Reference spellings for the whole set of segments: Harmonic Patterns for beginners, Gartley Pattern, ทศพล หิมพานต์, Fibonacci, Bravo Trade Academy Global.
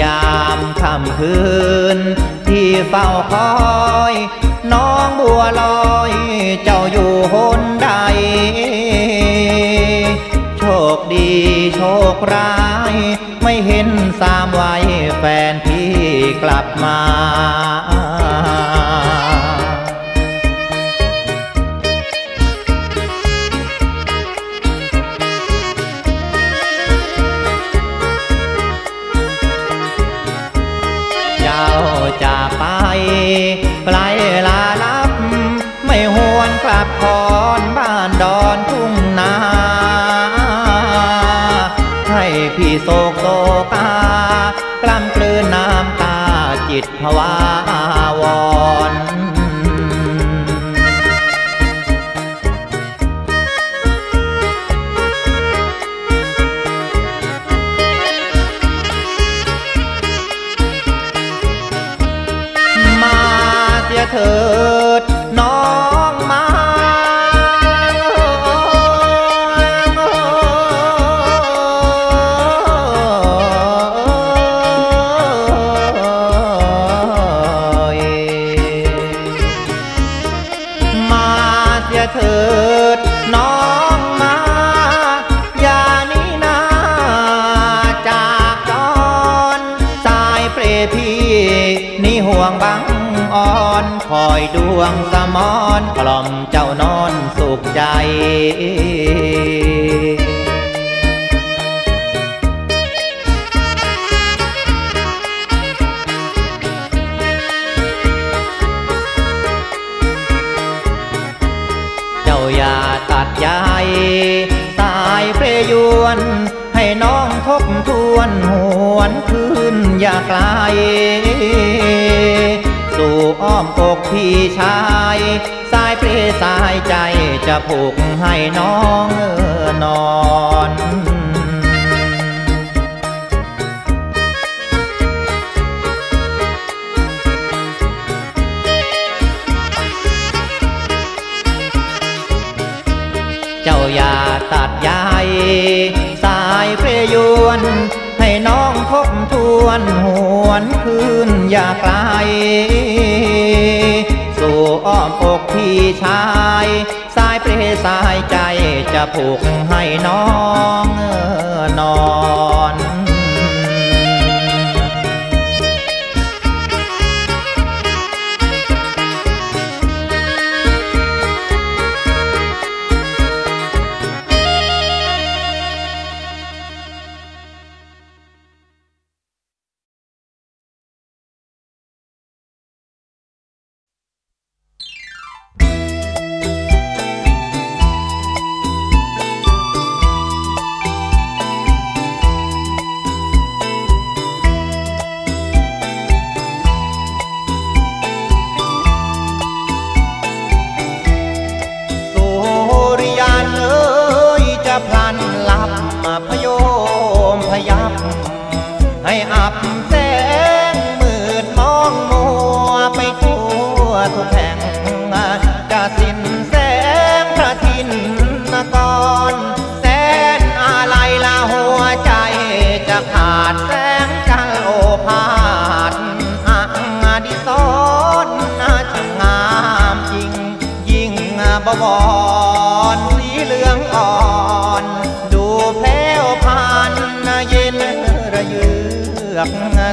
ยามค่ำคืนที่เฝ้าคอยน้องบัวลอยเจ้าอยู่หนใดโชคดีโชคร้ายไม่เห็นสามวัยแฟนพี่กลับมาจากไปไกลลาลับไม่หวนกลับคอนบ้านดอนทุ่งนาให้พี่โศกโศกากล้ำกลืนน้ำตาจิตภวาวรเถิดน้องมาเสียเถิดน้องมาอย่านี้นาจากจอนสายเปรพี่นี่ห่วงบังอ่อนคอยดวงสมอนกล่อมเจ้านอนสุขใจเจ้าอย่าตัดใจสายเปรยวนให้น้องทบทวนหวนคืนอย่าไกลสู่อ้อมอกพี่ชายสายเปรย์สายใจจะผูกให้น้องนอนเจ้าอย่าตัดใยสายเปรย์ยวนให้น้องทบทวนหวนคืนอย่าไกลสู่อ้อมอกพี่ชายสายเปรย์สายใจจะผูกให้น้องนอน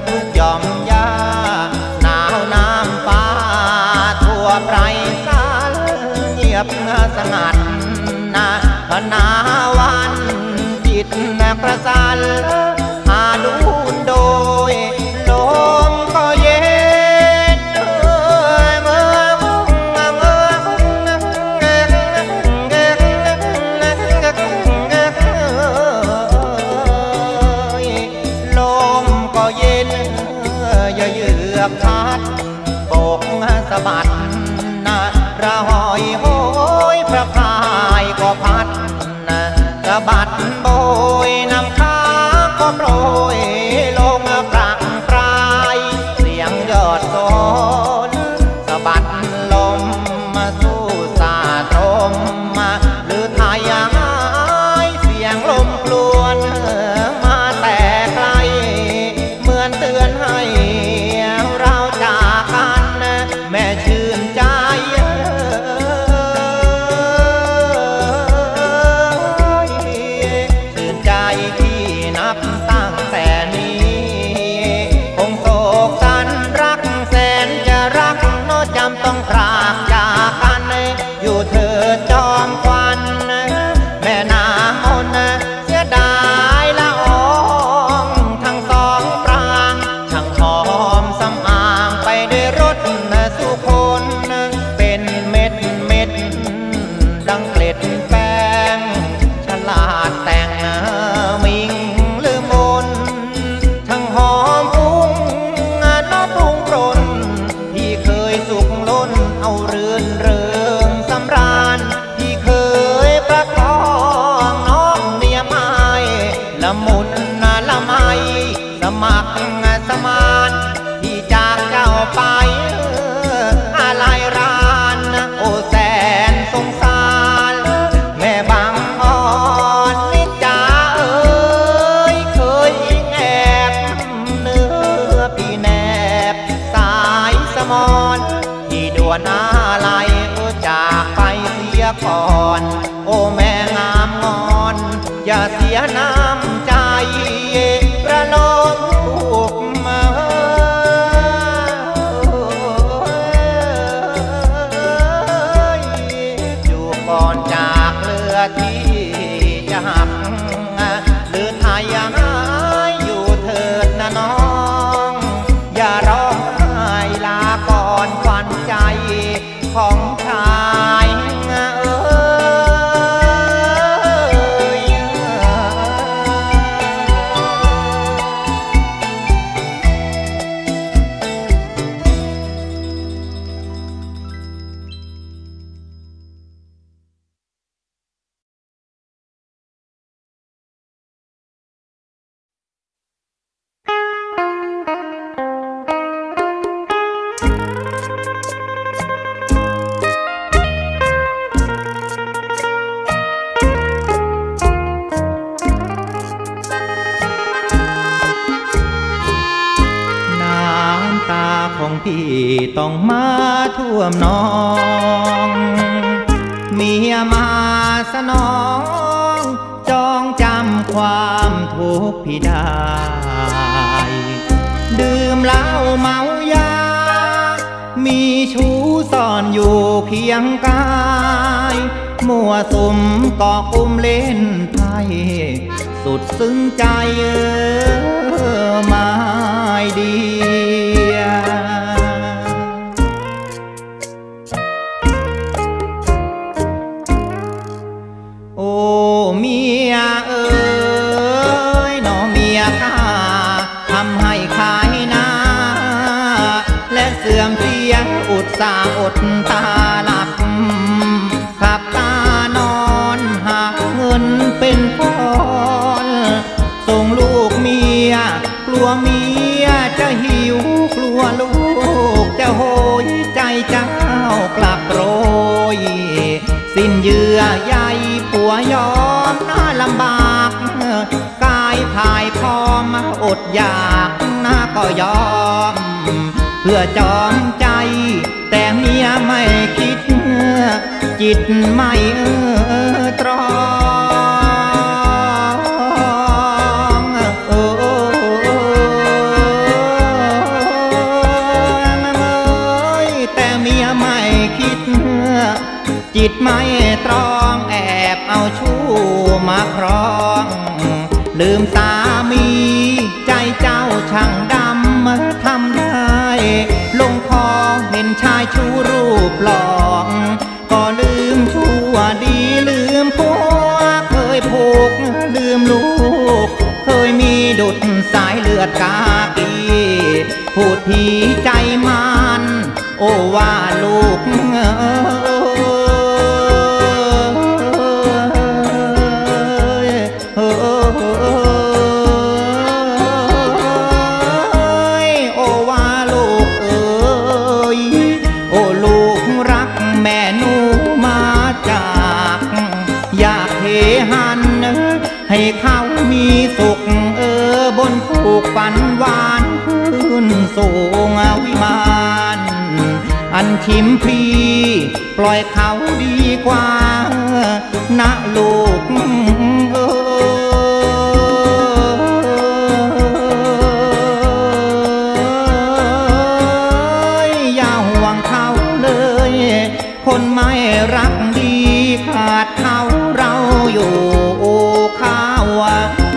ทุกหย่อมหญ้าหนาวน้ำฟ้าทั่วไพรสาเงียบสงัดนะพนาวันจิตกระสันหาดูโดยลมก็เย็นพัดโบกสะบัดนะระหอยโหยพระพายก็พัดนะสะบัดโบยน้ำค้างก็โปรยลงปรางปลายเสียงยอดโซนสะบัดลมมาสู้สาตรมมาหรือทายางเสียงลมกลวนมาแต่ไกลเหมือนเตือน มัครสมานที่จากเจ้าไปอะไรร้านโอแสนสงสารแม่บางอ่อนนิจาเอ๋ยเคยแอบเนื้อพี่แนบสายสมอนที่ด่วนอะไรจากไปเสียก่อนโอแม่งามงอนอย่าเสียน้ำใจประโลมลูกมาอยู่ก่อนจากเรือที่จะหักหรือไทยยังอยู่เถิดนะน้องอย่าร้องไห้ลาก่อนขวัญใจของชายต้องมาท่วมน้องเมียมาสนองจองจำความทุกข์พี่ได้ดื่มเหล้าเมายามีชู้ซ่อนอยู่เคียงกายมัวสุมก่อกุมเล่นไพ่สุดซึ้งใจไม่ดีอุตส่าห์อดตาหลับขับตานอนหาเงินเป็นพรส่งลูกเมียกลัวเมียจะหิวกลัวลูกจะโหยใจเจ้ากลับโรยสิ้นเยื่อใยผัวยอมน่าลำบากกายพายพอมาอดอยากน่าก็ยอมเพื่อจอมใจแต่เมียไม่คิดจิตไม่ตรองโอ้ยแต่เมียไม่คิดจิตไม่ตรองแอบเอาชู้มาครองลืมสามีใจเจ้าช่างดำทำได้ลงคอเห็นชายชูรูปหลอกก็ลืมชั่วดีลืมผัวเคยผูกลืมลูกเคยมีดุจสายเลือดกากีพูดผีใจมันโอ้ว่าลูกให้เขามีสุขบนผูกฝันหวานพื้นสูงวิมานอันชิมพีปล่อยเขาดีกว่านะลูกอย่าห่วงเขาเลยคนไม่รักดีขาดเขาเราอยู่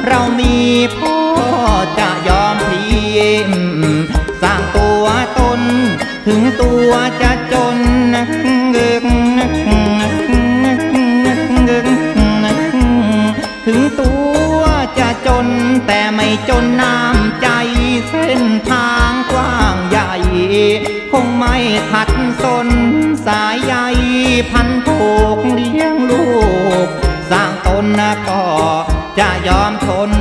เรามีพ่อจะยอมทิ้งสร้างตัวตนถึงตัวจะจนถึงตัวจะจนแต่ไม่จนน้ำใจเส้นทางกว้างใหญ่คงไม่ขัดสนสายใยพันผูกเลี้ยงลูกสร้างตนก็จะยอมทน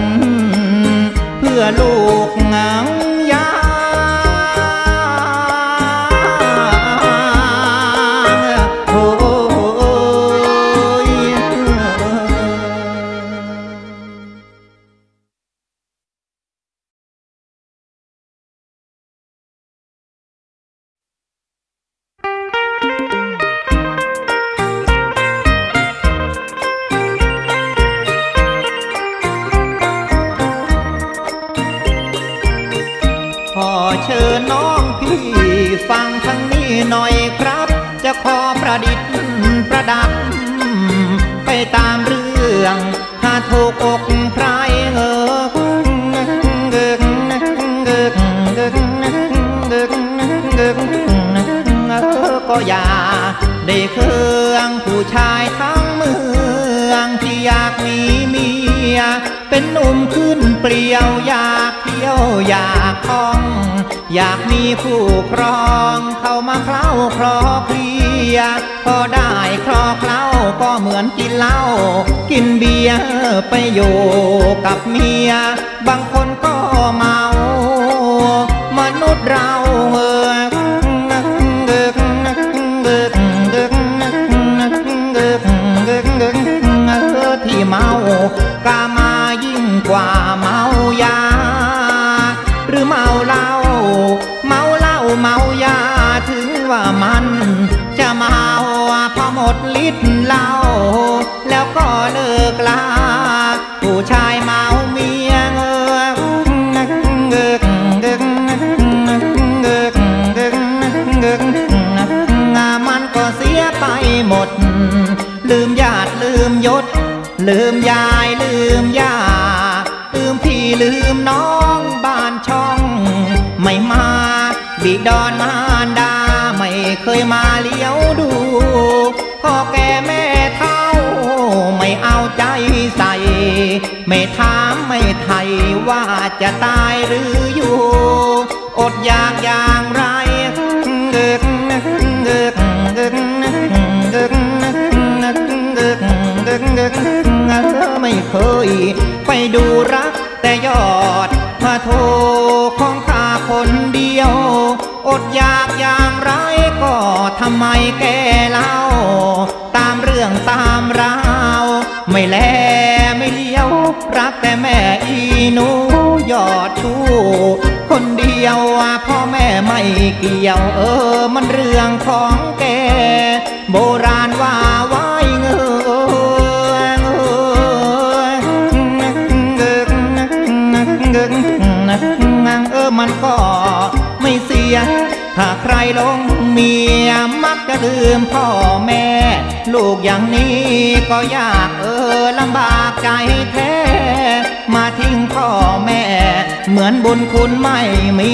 เพื่อลูก เชิญน้องพี่ฟังทั้งนี้หน่อยครับจะขอประดิษฐ์ประดับไปตามเรื่องหาถูกอกใครเงอก็อย่าได้เครื่องผู้ชายทั้งเมืองที่อยากมีเมียเป็นหนุ่มขึ้นเปลี่ยวอยากเที่ยวอยากท่องอยากมีคู่ครองเข้ามาเคล้าคลอเคลียพอได้คลอเคล้าก็เหมือนกินเหล้ากินเบียร์ไปอยู่กับเมียบางคนก็เมามนุษย์เราที่เมากามายิ่งกว่าเมายาหรือเมาเหล้าเมาเหล้าเมายาถึงว่ามันจะเมาพอหมดฤทธิ์เหล้าแล้วก็เลิกลาผู้ชายเมาเมียมันก็เสียไปหมดลืมญาติลืมยศลืมยายลืมยาลืมพี่ลืมน้องบ้านช่องไม่มาบิดอนมารดาไม่เคยมาเลี้ยวดูพ่อแก่แม่เฒ่าไม่เอาใจใส่ไม่ถามไม่ไถ่ว่าจะตายหรืออยู่อดอยากอย่างไรไม่เคยไปดูรักแต่ยอดพระโทของข้าคนเดียวอดอยากอย่างไรก็ทำไมแกเล่าตามเรื่องตามราวไม่แลไม่เลี้ยวรักแต่แม่อีหนูยอดชู้คนเดียวพ่อแม่ไม่เกี่ยวมันเรื่องของแกโบราณว่าไว้มันก็ไม่เสียถ้าใครหลงเมียมักจะลืมพ่อแม่ลูกอย่างนี้ก็ยากลำบากใจแท้มาทิ้งพ่อแม่เหมือนบุญคุณไม่มี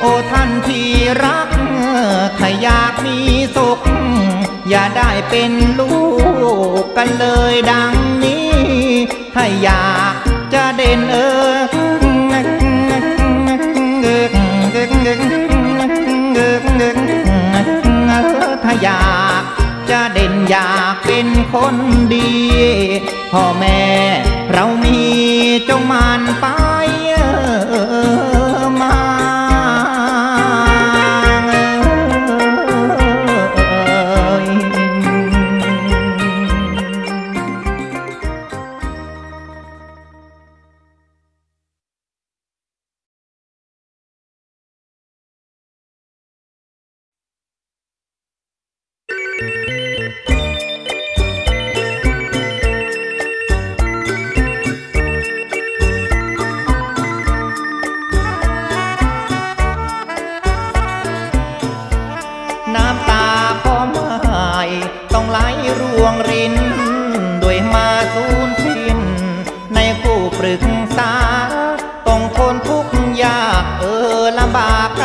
โอ้ท่านที่รักถ้าอยากมีสุขอย่าได้เป็นลูกกันเลยดังนี้ถ้าอยากจะเด่นถ้าอยากจะเด่นอยากเป็นคนดีพ่อแม่เรามีจงมันไปมาก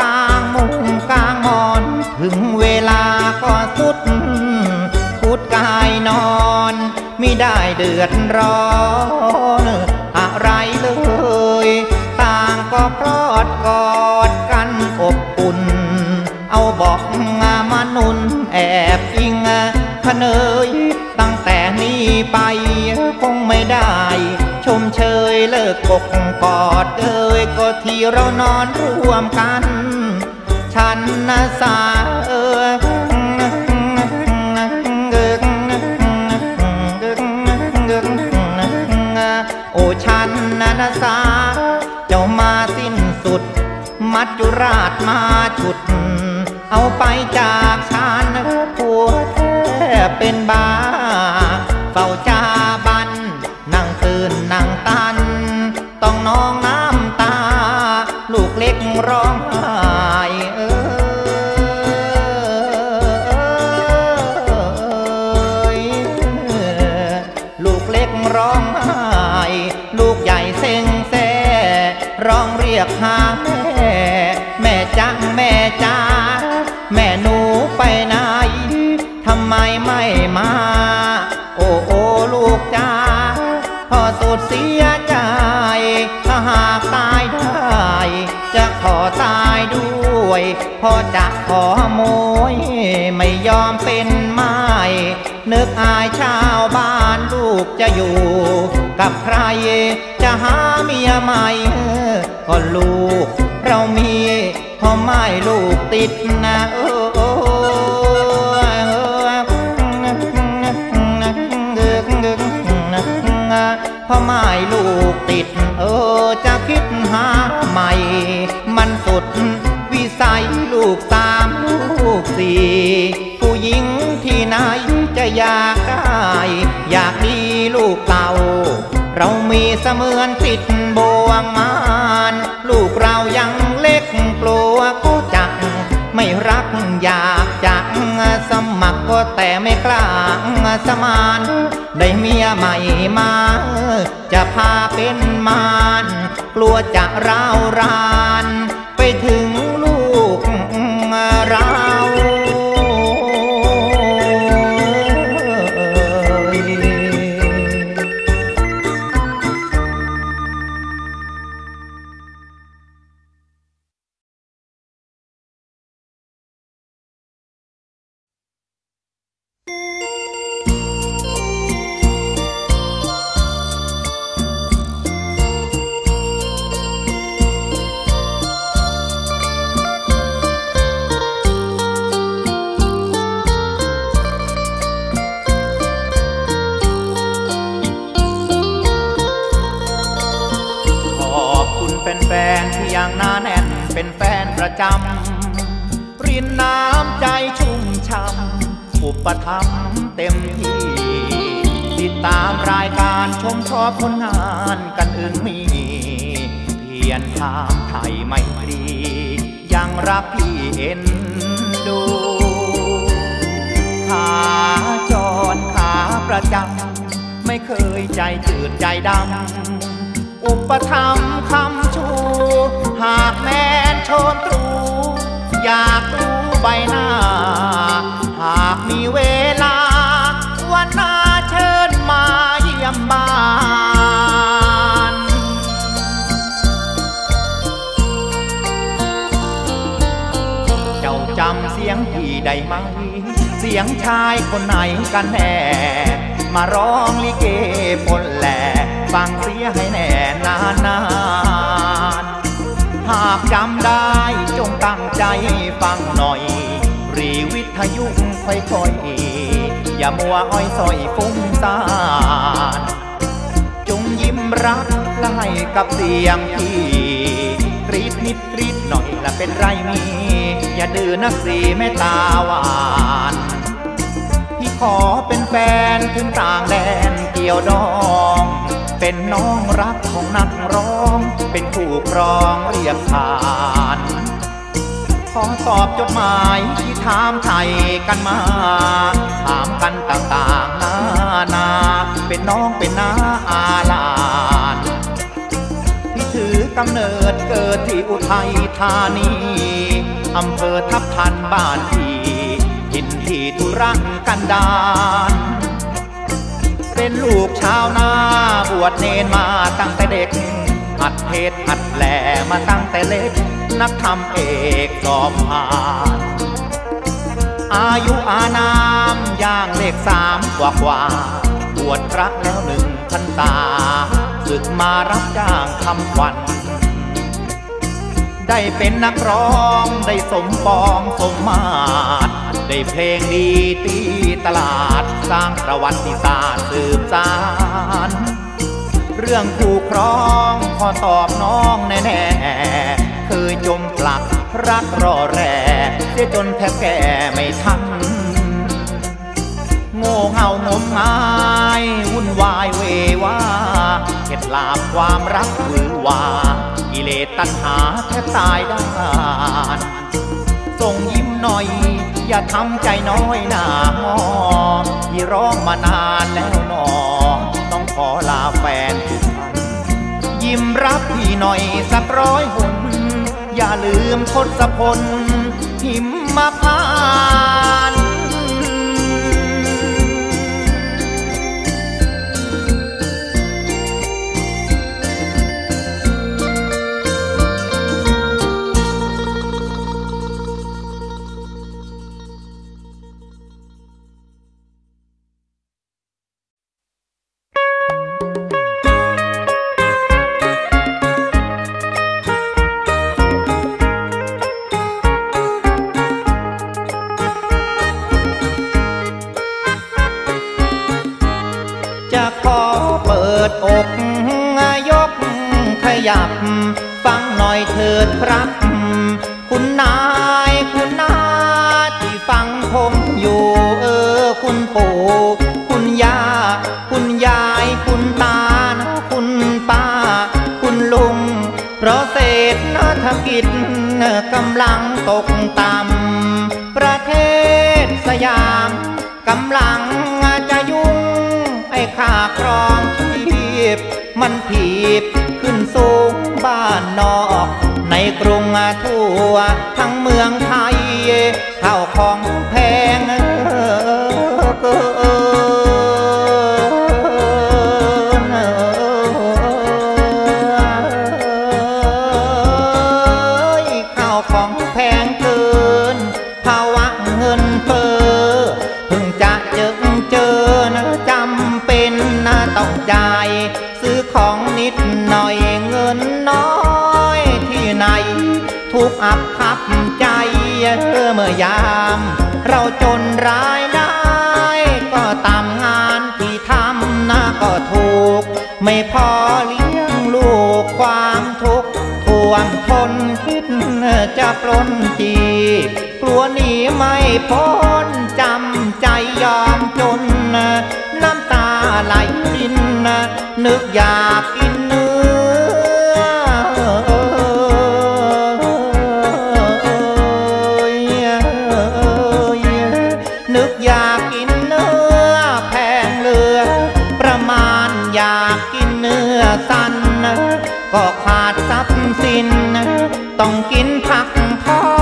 ลางมุงกลางมอนถึงเวลาก็สุด นอนไม่ได้เดือดร้อนอะไรเลยต่างก็พลอดกอดกันอบอุ่นเอาบอกมาหนุนแอบอิงพเนยตั้งแต่นี้ไปคงไม่ได้ชมเชยเลิกกกกอดเอ่ยก็ที่เรานอนร่วมกันฉันนะสาเอ่ยโอ้ฉันนะสาเจ้ามาสิ้นสุดมัจจุราชมาฉุดเอาไปจากฉันผัวแท้เป็นบ้าเฝ้าจาบันนั่งตื่นนั่งตันต้องนองน้ำตาลูกเล็กร้องไห้ลูกเล็กร้องไห้ลูกใหญ่เซ็งแซ่ร้องเรียกหาแม่แม่จ้าแม่จ้าแม่หนูไปไหนทำไมไม่มาโอ้โอลูกจ้าพ่อสุดเสียใจถ้าหากตายได้จะขอตายด้วยพ่อจะขอโมยไม่ยอมเป็นไม้นึกอายชาวบ้านลูกจะอยู่กับใครจะหาเมียใหม่ก็ลูกเรามีพ่อไม่ลูกติดนะเออพ่อไม่ลูกติดเออจะคิดหาใหม่มันสุดวิสัยลูกสามลูกสี่ผู้หญิงที่ไหนจะอยากได้อยากดีลูกเต่าเรามีเสมือนติดบ่วงมานลูกเรายังเล็กกลัวก็จักไม่รักอยากจักสมัครก็แต่ไม่กล้าสมานได้เมียใหม่มาจะพาเป็นมานกลัวจะร้าวรานไปถึงลูกเรารินน้ำใจชุ่มช่ำอุปถัมภ์เต็มที่ติดตามรายการชมชอบผลงานกันอื่นมีเพียรถามไทยไม่ดียังรักพี่เอ็นดูขาจรขาประจำไม่เคยใจจืดใจดำอุปถัมภ์คำชูหากแม่โชนตรูอยากรู้ใบหน้าหากมีเวลาวันหน้าเชิญมาเยี่ยมบ้านเจ้าจำเสียงพี่ได้ไหมเสียงชายคนไหนกันแน่มาร้องลิเกปนแหล่ฟังเสียให้แน่นานๆหากจำได้จงตั้งใจฟังหน่อยรีวิทยุค่อยๆอย่ามัวอ้อยสอยฟุ้งซ่านจงยิ้มรักไล่กับเสียงพี่กรีดนิดกรีดหน่อยละเป็นไรมีอย่าดื้อนักสีแม่ตาหวานพี่ขอเป็นแฟนถึงต่างแดนเกี่ยวดองเป็นน้องรักของนักร้องเป็นผู้ครองเรียกขานขอตอบจดหมายที่ถามไทยกันมาถามกันต่างๆนานาเป็นน้องเป็นน้าอาหลานที่ถือกำเนิดเกิดที่อุทัยธานีอำเภอทับทันบ้านที่กินที่ทุรังกันดาน เป็นลูกชาวนาบวชเนรมาตั้งแต่เด็กหัดเทศหัดแหล่มาตั้งแต่เล็กนักธรรมเอกสอบผ่านอายุอานามย่างเลข3กว่าบวชพระแล้ว1 พรรษาศึกมารับจ้างทำขวัญได้เป็นนักร้องได้สมปองสมมาตรได้เพลงดีตีตลาดสร้างประวัติศาสตร์สืบสานเรื่องคู่ครองขอตอบน้องแน่ๆเคยจมปลักรักรอแร่เสียจนแทบแก่ไม่ทันโง่เง่างมงายวุ่นวายเวว่าเก็ดลาบความรักหรือว่ากิเลสตัณหาแทบตายด้านส่งยิ้มหน่อยอย่าทำใจน้อยหน้าหมอที่ร้องมานานแล้วหนอต้องขอลาแฟนยิ้มรับพี่หน่อยสัก100 หนอย่าลืมทศพลหิมพานต์ฟังหน่อยเถิดครับคุณนายคุณนาที่ฟังผมอยู่คุณปู่คุณย่าคุณยายคุณตาคุณป้าคุณลุงเพราะเศรษฐกิจกำลังตกต่ำประเทศสยามกำลังจะยุ่งไอ้ค่าครองชีพมันถีบขึ้นสูงบ้านนอกในกรุงทั่วทั้งเมืองไทยข้าวของแพงข้าวของแพงเกินภาวะเงินเฟ้อเพิ่งจะเจอนะจำเป็นนะต้องจ่ายซื้อของนิดหน่อยเงินน้อยที่ไหนทุกอับขับใจเมื่อยามเราจนรายได้ก็ตามงานที่ทำนะก็ถูกไม่พอเลี้ยงลูกความทุกข์ท่วมท้นคิดจะปล้นจีกลัวหนีไม่พ้นจำใจยอมจนน้ำตาไหลรินนึกอยากกินเนื้อนึกอยากกินเนื้อแพงเหลือประมาณอยากกินเนื้อสันก็ขาดทรัพย์สินต้องกินผักทอ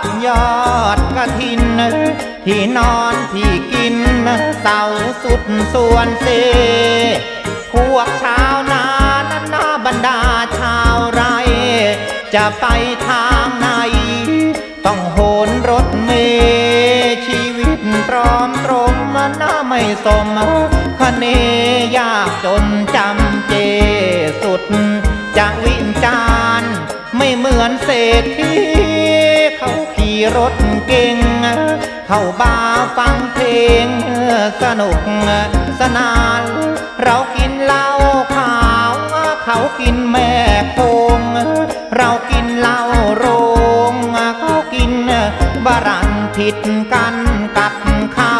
ดยอดกระถินที่นอนที่กินเสาสุดส่วนเซพวกชาวนานาบรรดาชาวไร่จะไปทางไหนต้องโหนรถเมล์ชีวิตตรอมตรมน่าไม่สมคะเนยากจนจำเจสุดจะวิจารณ์ไม่เหมือนเศรษฐีเขาขี่รถเก่งเข้าบาร์ฟังเพลงสนุกสนานเรากินเหล้าขาวเขากินแม่โคงเรากินเหล้าโรงเขากินบารันผิดกันกับเขา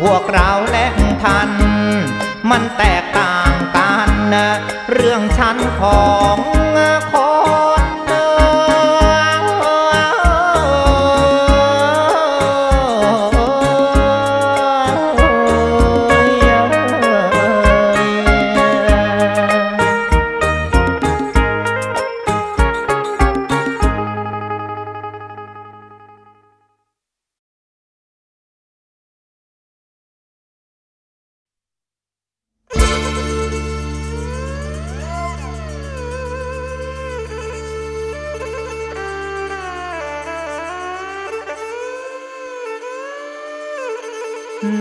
พวกเราแลกทันมันแตกต่างกันเรื่องชั้นของ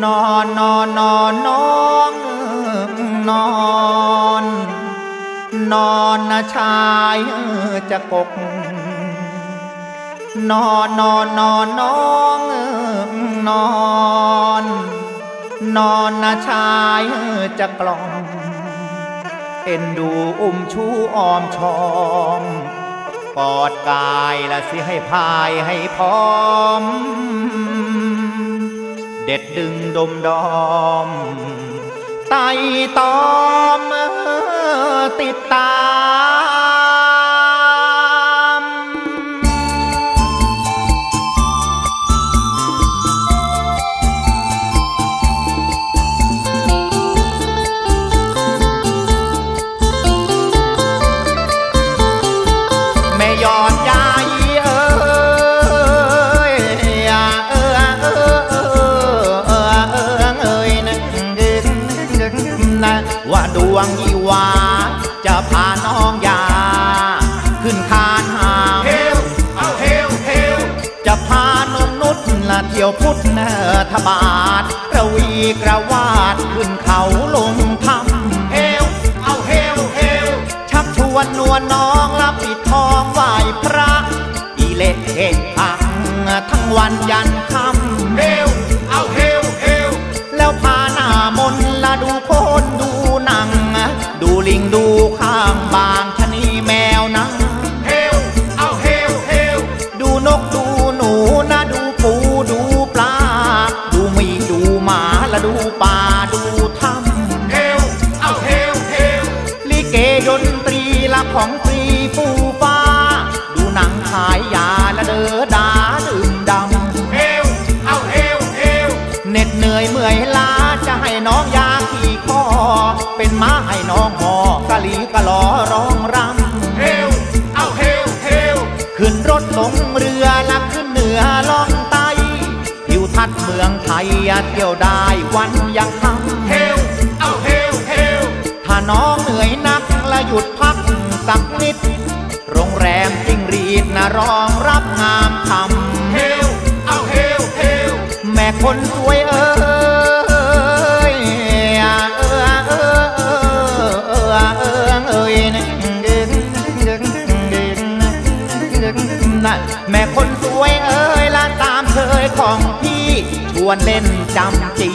นอนนอนนอนนอนนอนนอนนะชายจะกกนอนนอนนอนนอนนอนนอนนะชายจะกล่องเอ็นดูอุ้มชูออมชอมกอดกายละสิให้พายให้พร้อมเด็ดดึงดมดอมไต่ตอมติดตามแม่ยอดยายว่าดวงยีวาจะพาน้องยาขึ้นคานหามเฮลเอาเฮลเฮลจะพานมนุษย์ละเที่ยวพุทธเนธบาทระวีกระวาดขึ้นเขาลงถ้ำเฮลเอาเฮลเฮลชักชวนนวลน้องละปิดทองไหวพระอีเล็กเฮงพังทั้งวันยันค่ำเฮลเอาเฮลเฮลแล้วพาหน้ามนละดูคนดูหนังดูลิงดูข้างบางชะนีแมวนังเฮลเอาเฮลเฮลดูนกดูหนูนะดูปูดูปลาดูมีดูหมาและดูป่าดูถ้ำเฮลเอาเฮลเฮลลิเกดนตรีละของฟรีฟูฟ้าดูหนังขายยาและเดอดาดื่มดำเฮลเอาเฮลเฮลเหน็ดเหนื่อยเมื่อยล้าจะให้น้องยาขี่คอเป็นม้าให้น้องหอกะลีกะลอร้องรำเฮลเอาเฮลเฮลขึ้นรถลงเรือลักขึ้นเหนือล่องใต้ทิวทัศน์เมืองไทยเที่ยวได้วันยังค่ำเฮลเอาเฮลเฮลถ้าน้องเหนื่อยนักละหยุดพักสักนิดโรงแรมจิ้งหรีดนะรองรับงามคำเฮลเอาเฮลเฮลแม่คนสวยเอ๋ยแม่คนสวยเอ๋ยล้านตามเคยของพี่ชวนเล่นจำจี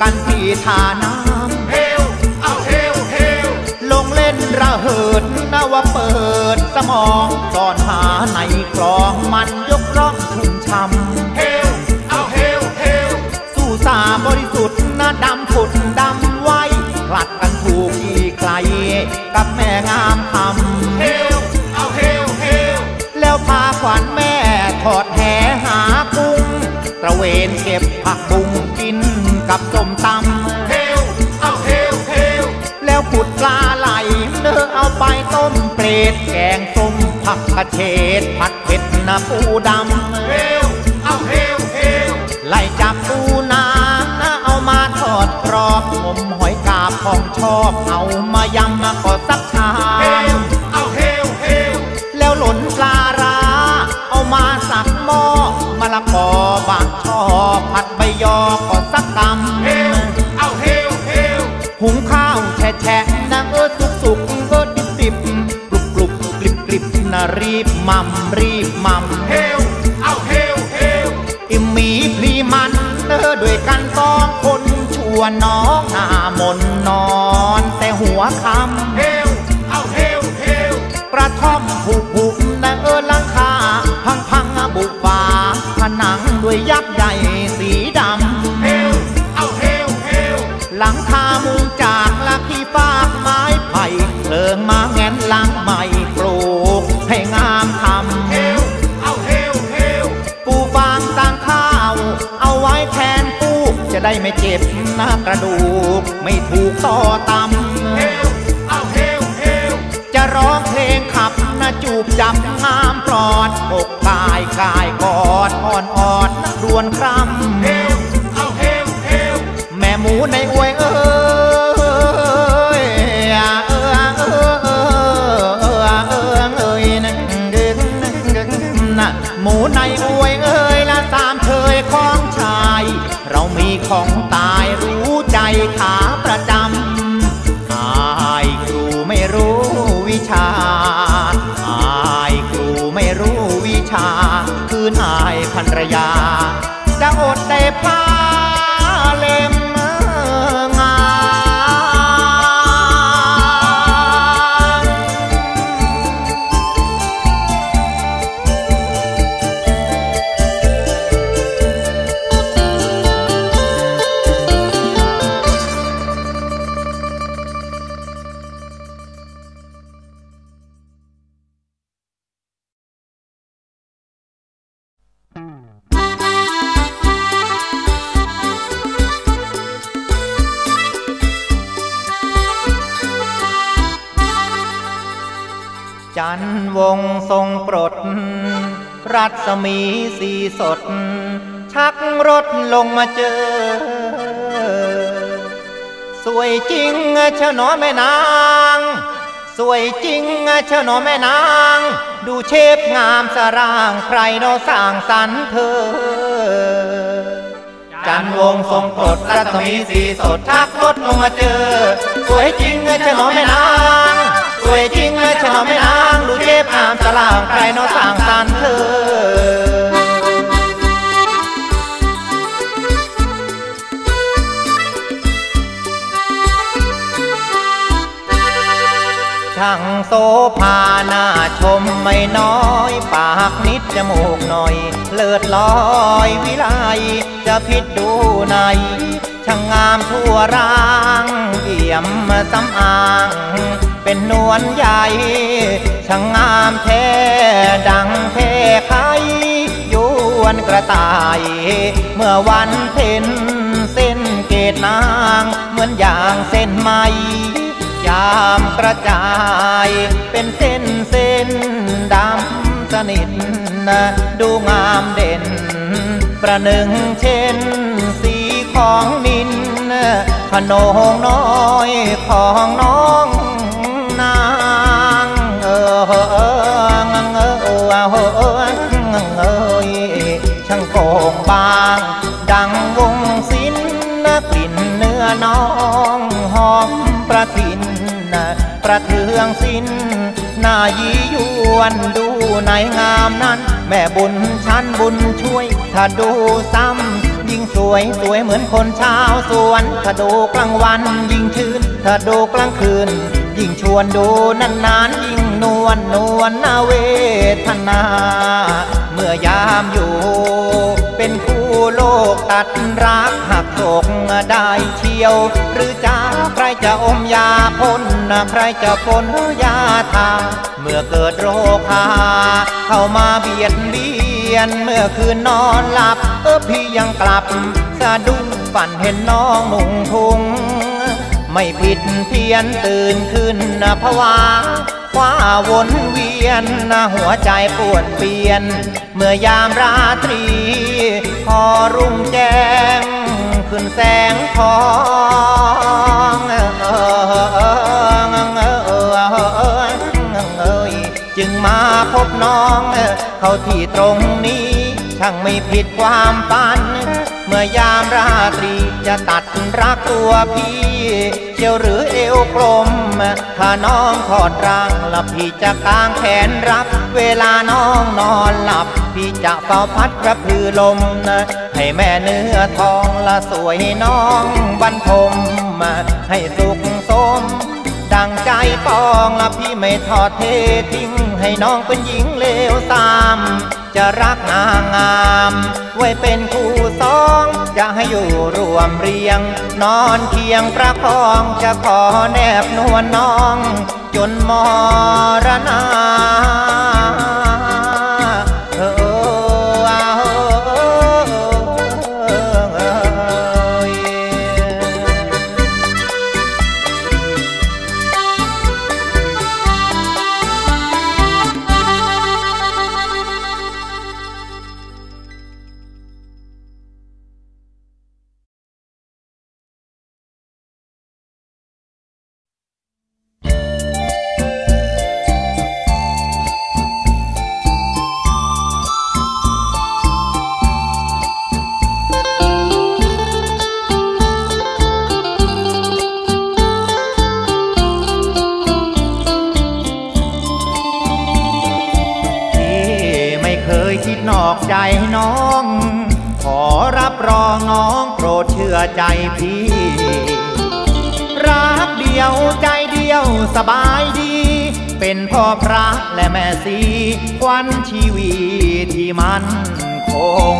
กันพี่ทาน้ำเฮลเอาเฮลเฮลลงเล่นระเหิดนะว่าเปิดสมองตอนหาในคลองมันยกร้องทุ่มช้ำเฮลเอาเฮลเฮลสู้สาบริสุทธิ์นะดำผุดดำไว้ผลัดกันถูกอีไกลกับแม่งามคำเฮลเอาเฮลเฮลแล้วพาขวัญแม่ถอดแหหากุ้งตระเวนเก็บผักบุ้งกินกับส้มตำเฮลเอาเฮลเฮลแล้วขุดปลาไหลเด้อเอาไปต้มเปรตแกงส้มผักกระเฉดผัดเผ็ดนะปูดำเฮลเอาเฮลเฮลไล่จับปูนานะเอามาทอดกรอบงมหอยกาบของชอบเอามายำมาขอสักชามเฮลเอาเฮลเฮลแล้วหล่นปลาร้าเอามาสักหม้อมะละกอบางชอบผัดใบยอขอสักตำเฮลเอาเฮลเฮลหุงข้าวแฉะนางเอิร์สุกสุกเอิร์ดิบดิบกรุบกรุบกริบกริบนะรีบมั่มรีบมั่มเฮลเอาเฮลเฮลอิ่มมีพลีมันเด้อด้วยกันสองคนชวนน้องหน้ามนนอนแต่หัวค่ำเฮลเอาเฮลเฮลกระท่อมผุผุนางเอิร์ลังคาพังพังบุกป่าผนังด้วยยักษ์ใหญ่สีดำเฮลเอาเฮลเฮลหลังคามุงจากละขี้ฟากไม้ไผ่เลิงมาแงนหลังใหม่ปลูกให้งามทำเฮลเอาเฮลเฮลปูฟางตั้งข้าวเอาไว้แทนปูจะได้ไม่เจ็บหน้ากระดูกไม่ถูกต่อตำเฮลเอาเฮลเฮลจะร้องเพลงขับนะจูบจับงามปลอดอกกายกายกอดอ่อนอดรวนคร่ำเฮลเอาเฮลเฮลแม่หมูในอวยเอ้ยหมูในอวยเอ้ยละตามเคยของชายเรามี ของตายรู้ใจขาประจำอายครูไม่รู้วิชาอายครูไม่รู้วิชาคืนอายภรรยาจะอดได้ผ้าเล่มงามจันวงทรงปลดรัศมีสีสดชักรถลงมาเจอสวยจริงเชนอแม่นางสวยจริงเชนอแม่นางดูเชฟงามสร้างใครนอสร้างสรรค์เธอจันวงทรงปลดรัศมีสีสดชักรถลงมาเจอสวยจริงเชนอแม่นางสวยจริงเลยเชนอแม่นางดูเทพงามสร้างใครนอสร้างสรรค์เธอช่างโสภาหน้าชมไม่น้อยปากนิดจมูกหน่อยเลิศลอยวิไลจะพิดดูไหนช่างงามทั่วร่างเอี่ยมสำอางเป็นนวลใหญ่ช่างงามแท้ดังเทไขยวนกระต่ายเมื่อวันเพ็ญเส้นเกศนางเหมือนอย่างเส้นไหมยามกระจายเป็นเส้นดำสนิทดูงามเด่นประหนึ่งเช่นสีของนินขนงน้อยของน้องนางช่างโก่งบางดังวงศิลป์กลิ่นเนื้อน้องหอมประทินประเทืองศิลป์หน้ายียวนดูในงามนั้นแม่บุญชั้นบุญช่วยถ้าดูซ้ำยิ่งสวยเหมือนคนชาวสวนถ้าดูกลางวันยิ่งชื่นถ้าดูกลางคืนยิ่งชวนดูนานยิ่งนวลน่าเวทนาเมื่อยามอยู่เป็นคู่โลกตัดรักหักโศกได้เชียวหรือจ้าใครจะอมยาพ่นใครจะพ่นยาทาเมื่อเกิดโรคาเข้ามาเบียดเบียนเมื่อคืนนอนหลับพี่ยังกลับสะดุ้งฝันเห็นน้องหนุ่งพุงไม่ผิดเพี้ยนตื่นขึ้นภาวะว่าวนเวียนหัวใจปวดเปลี่ยนเมื่อยามราตรีพอรุ่งแจ้งขึ้นแสงทองจึงมาพบน้องเขาที่ตรงนี้ช่างไม่ผิดความฝันเมื่อยามราตรีจะตัดรักตัวพี่เชียวหรือเอวกลมถ้าน้องถอดร่างละพี่จะกางแขนรับเวลาน้องนอนหลับพี่จะเป่าพัดกระพือลมให้แม่เนื้อทองละสวยน้องบรรทมให้สุขสมดังใจปองละพี่ไม่ทอดเททิ้งให้น้องเป็นหญิงเลวทรามจะรักนางงามไว้เป็นคู่สองจะให้อยู่รวมเรียงนอนเคียงประคองจะขอแนบนวลน้องจนมรณา ใจน้องขอรับรองน้องโปรดเชื่อใจพี่รักเดียวใจเดียวสบายดีเป็นพ่อพระและแม่สีควันชีวิตที่มั่นคง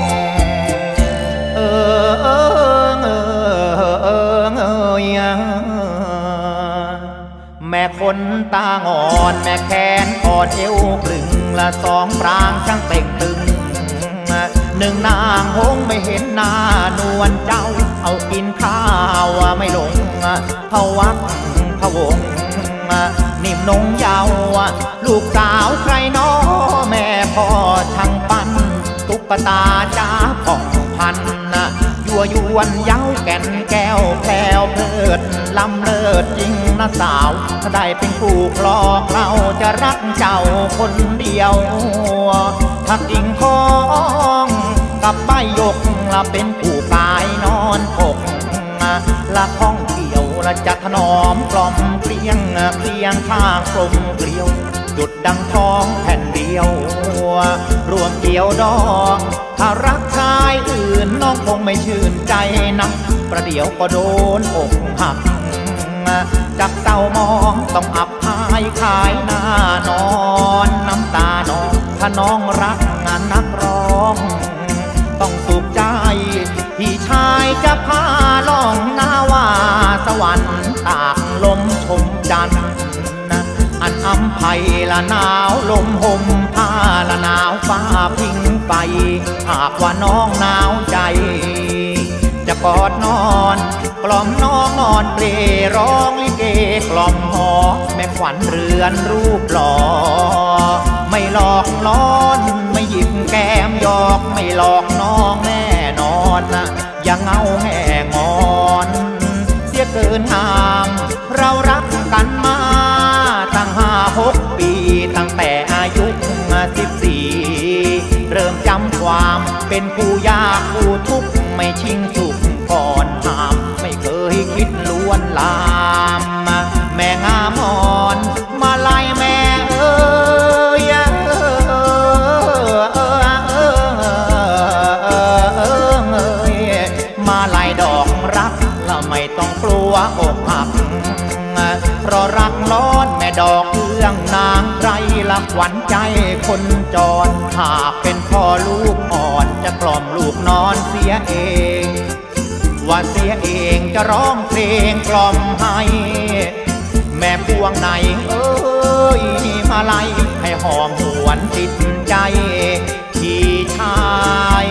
แม่คนตาอ่อนแม่แขนอ่อนเอวกลึงละสองปรางช่างเป่งตึงหนึ่งนางหงไม่เห็นหน้านวลเจ้าเอากินข้าวไม่ลงพวักพวงนิ่มนงเยาว์ลูกสาวใครน้อแม่พ่อช่างปั้นตุ๊กตาจ้าผ่องพันยั่วยวนเย้าแก่นแก้วแพรวเพลิดล้ำเลิศจริงนะสาวถ้าได้เป็นคู่ครองเราจะรักเจ้าคนเดียวถ้ากิ่งข้องกับใบยกละเป็นผู้ปลายนอนหกละข้องเกี่ยวละจะถนอมกล่อมเกลี้ยงเพียงข้างกลมเกลียวจุดดังท้องแผ่นเดียวรวมเกี่ยวดองถ้ารักชายอื่นน้องคงไม่ชื่นใจนักประเดี๋ยวก็โดนอกหักจับเต้ามองต้องอับอายขายหน้านอนน้ำตาน้องถ้าน้องรักงานนักร้องต้องสุขใจพี่ชายจะพาล่องนาวาสวรรค์ตากลมชมจันทร์อันอำไพละหนาวลมห่มผ้าละหนาวฟ้าพิงไปหากว่าน้องหนาวใจจะกอดนอนกล่อมน้องนอนเปรร้องลิเกกล่อมหอแม่ขวัญเรือนรูปหล่อไม่หลอกล้อนไม่หยิบแก้มหยอกไม่หลอกน้องแน่นอนนะอย่าเงาแง่งอนเสียเกินห้ามเรารักกันมาตั้ง5-6 ปีตั้งแต่อายุ14เริ่มจำความเป็นผู้ยากผู้ทุกข์ไม่ชิงสุขก่อนห้ามไม่เคยคิดล้วนลามแม่งามอนมาไล่แม่เอ้ยมาไล่ดอกรักแล้วไม่ต้องกลัวอกหักเพราะรักร้อนแม่ดอกเอื้องนางไรละหวั่นใจคนจรหากเป็นพ่อลูกอ่อนจะกล่อมลูกนอนเสียเองว่าเสียเองจะร้องเพลงกล่อมให้แม่พวงในเอ้ยมาไล่ให้หอมหวนติดใจที่ชาย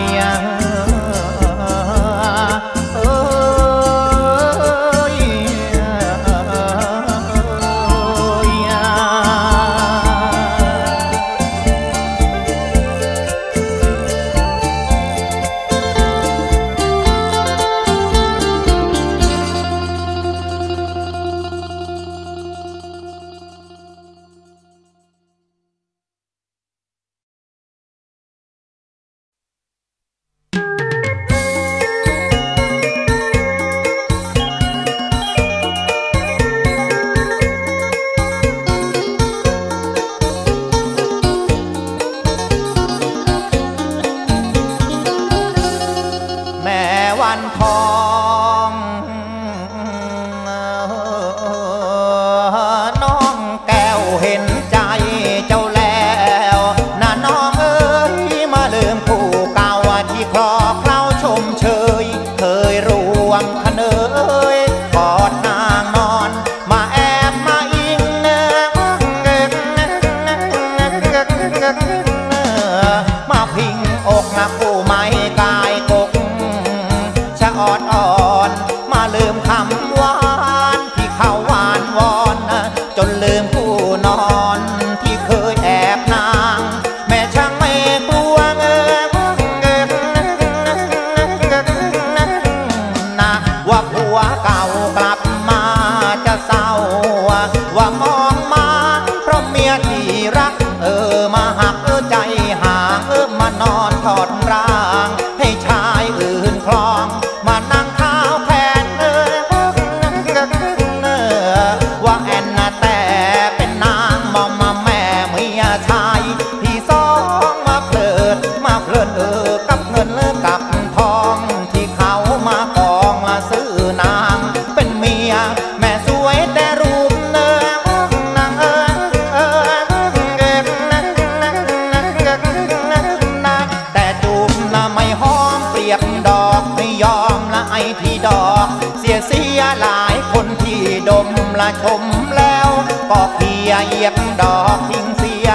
ที่ดอกเสียหลายคนที่ดมละชมแล้วก็เพียเหยียบดอกทิ้งเสีย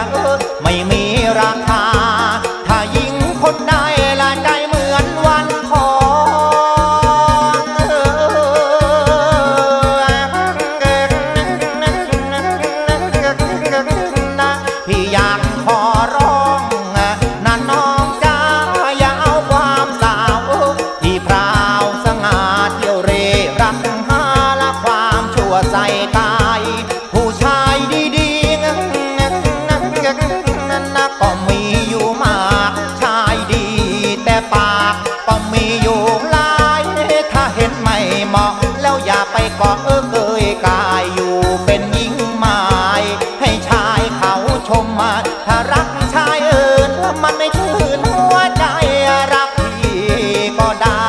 ไม่มีราคาถ้ายิ่งคนใดละได้เหมือนวันทองพี่อยากขอร้องนั่นน้องจ้าอย่าเอาความสาวที่พราวสง่าเที่ยวเร่รักหาละความชั่วใส่ตายผู้ชายดีๆนั้นก็มีอยู่มากชายดีแต่ปากก็มีอยู่หลายถ้าเห็นไม่เหมาะแล้วอย่าไปเกาะเกยกายอยู่เป็นหญิงหมายให้ชายเขาชมมาถ้ารักชายอื่นมันไม่ชื่นหัวใจรักพี่ก็ได้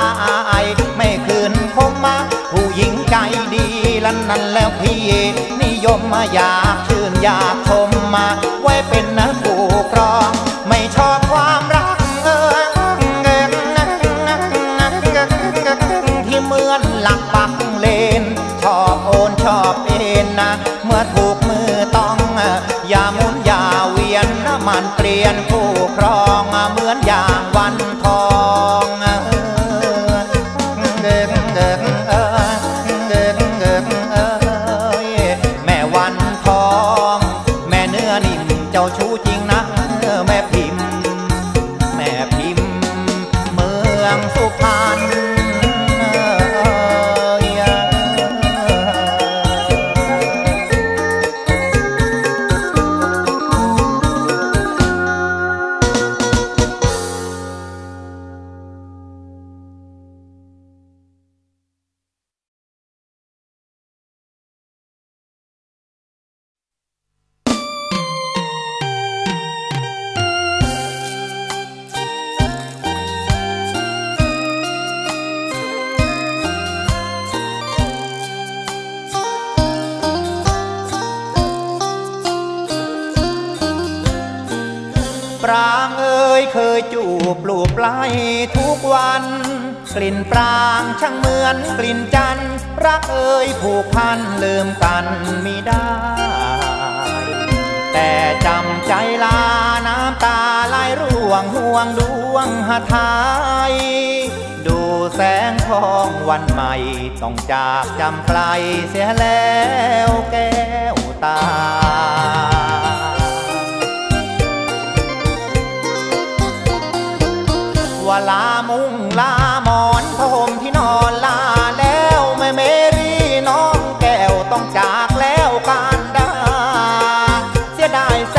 ไม่คืนคมมาผู้หญิงใจดีนั้นแล้วพี่นิยมมาอยากชื่นอยากชมมาไว้เป็นผู้ครองไม่ชอบความรักที่เหมือนหลักปักเลนชอบโอนชอบเอ็นนะเมื่อถูกมือต้องอย่าหมุนอย่าเวียนมันเปลี่ยนผู้ครองเหมือนอย่างวันทองแม่วันทองแม่เนื้อนิ่มเจ้าชู้จริงนะแม่พิมพ์เมืองสุพรรณปรางเอ้ยเคยจูบลูบไล่ทุกวันกลิ่นปรางช่างเหมือนกลิ่นจันทร์รักเอ้ยผูกพันลืมกันมิได้แต่จำใจลาน้ำตาไหลร่วงห่วงดวงหทัยดูแสงทองวันใหม่ต้องจากจำไกลเสียแล้วแก้วตาว่าลามุงลาหมอนผ้าห่มที่นอนลาแล้วแม่เมรีน้องแก้วต้องจากแล้วกันดาเสียดายแส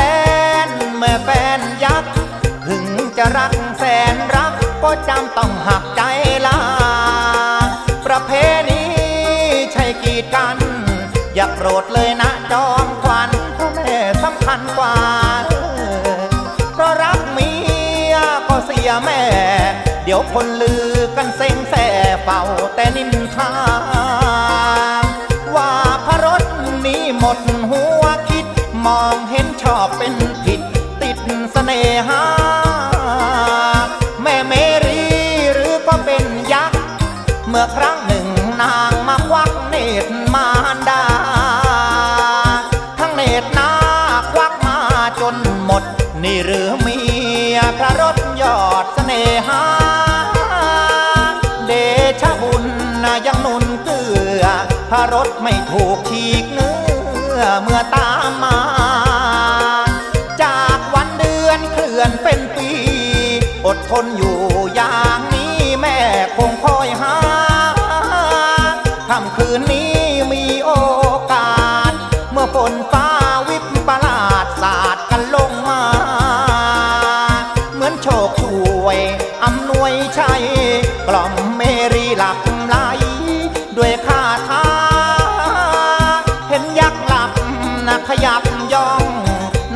นเมื่อแฟนยักษ์ถึงจะรักแสนรักก็จำต้องหักใจลาประเพณีใช่กีดกันอย่าโกรธเลยนะจอมขวัญเพราะแม่สำคัญกว่าเพราะรักมีก็เสียแม่เดี๋ยวคนลือกันเซ็งแส่เป่าแต่นินทาว่าพระรถนี้หมดหัวคิดมองเห็นชอบเป็นผิดติดเสน่หาแม่เมรีหรือก็เป็นยักษ์เมื่อครั้งหนึ่งนางมาควักเนตรมารดาทั้งเนตรนาควักมาจนหมดนี่หรือมีพระรถยอดเสน่หาเดชะบุญยังนุนเกื้อพระรถไม่ถูกฉีกเนื้อเมื่อตามมาจากวันเดือนเคลื่อนเป็นปีอดทนอยู่อย่างนี้แม่คงคอยหาค่ำคืนนี้มีโอกาสเมื่อฝนฟ้าวิปลาสสาดกันลงมาโชคช่วยอำนวยชัยกล่อมเมรีหลับไหลด้วยคาถาเห็นยักษ์หลับนะขยับย่อง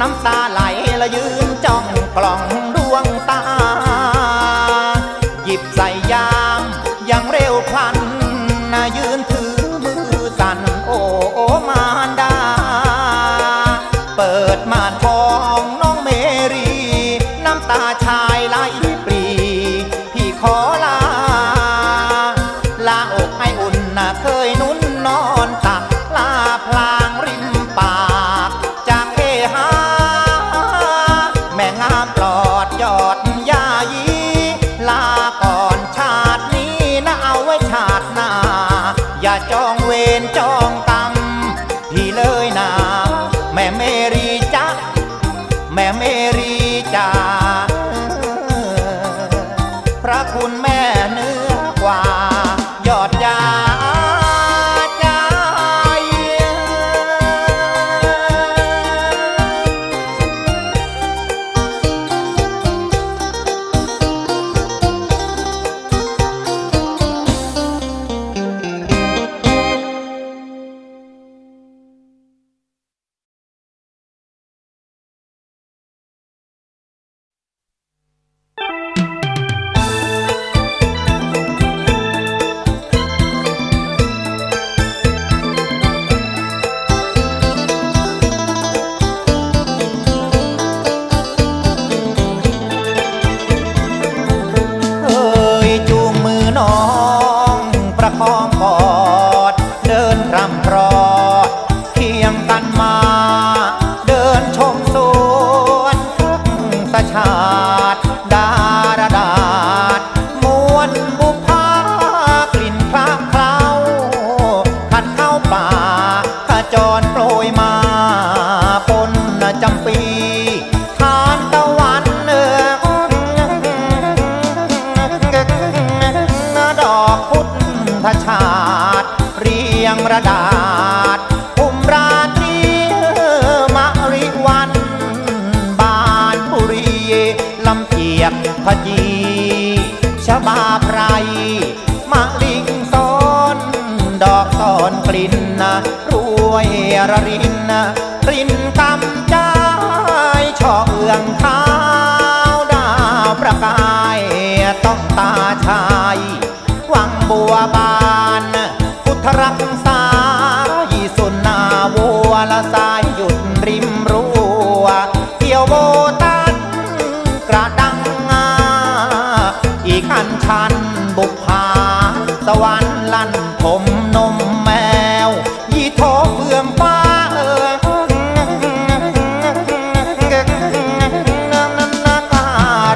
น้ำตาไหลและยืนจ้องกล่องดวงตาหยิบใส่ยามอย่างเร็วพลันนะยืนถือมือสั่นโอ้โอมารดาเปิดม่านทองน้องเมรีตาชายไหลปรีพี่ขอลา อกให้อุ่นนะเคยนุ่นนอนตักลาพลางริมปากจากเคหาแม่งามปลอดยอดยายีลาก่อนชาตินี้นะเอาไว้ชาติหน้าอย่าจองเวรจองกรรมพี่เลยนะแม่เมรีจ๊ะแม่เมรีจ๊ะพระคุณแม่เนื้อกว่ายอดยาใจระดาษภูมิราตรีมะริวันบานบุรีลำเทียบพจีชบาไพรมะลิงซ้อนดอกซ้อนกลิ่นรวยระรินรินกำจายช่อเอื้องขาวดาวประกายต้องตาชายวังบัวบานพุทธรักษาละสายหยุดริมรั้วเกี่ยวโบตันกระดังงาอีกอันชันบุกพาสวรรค์ลั่นผมนมแมวยี่โถเฟื่องฟ้า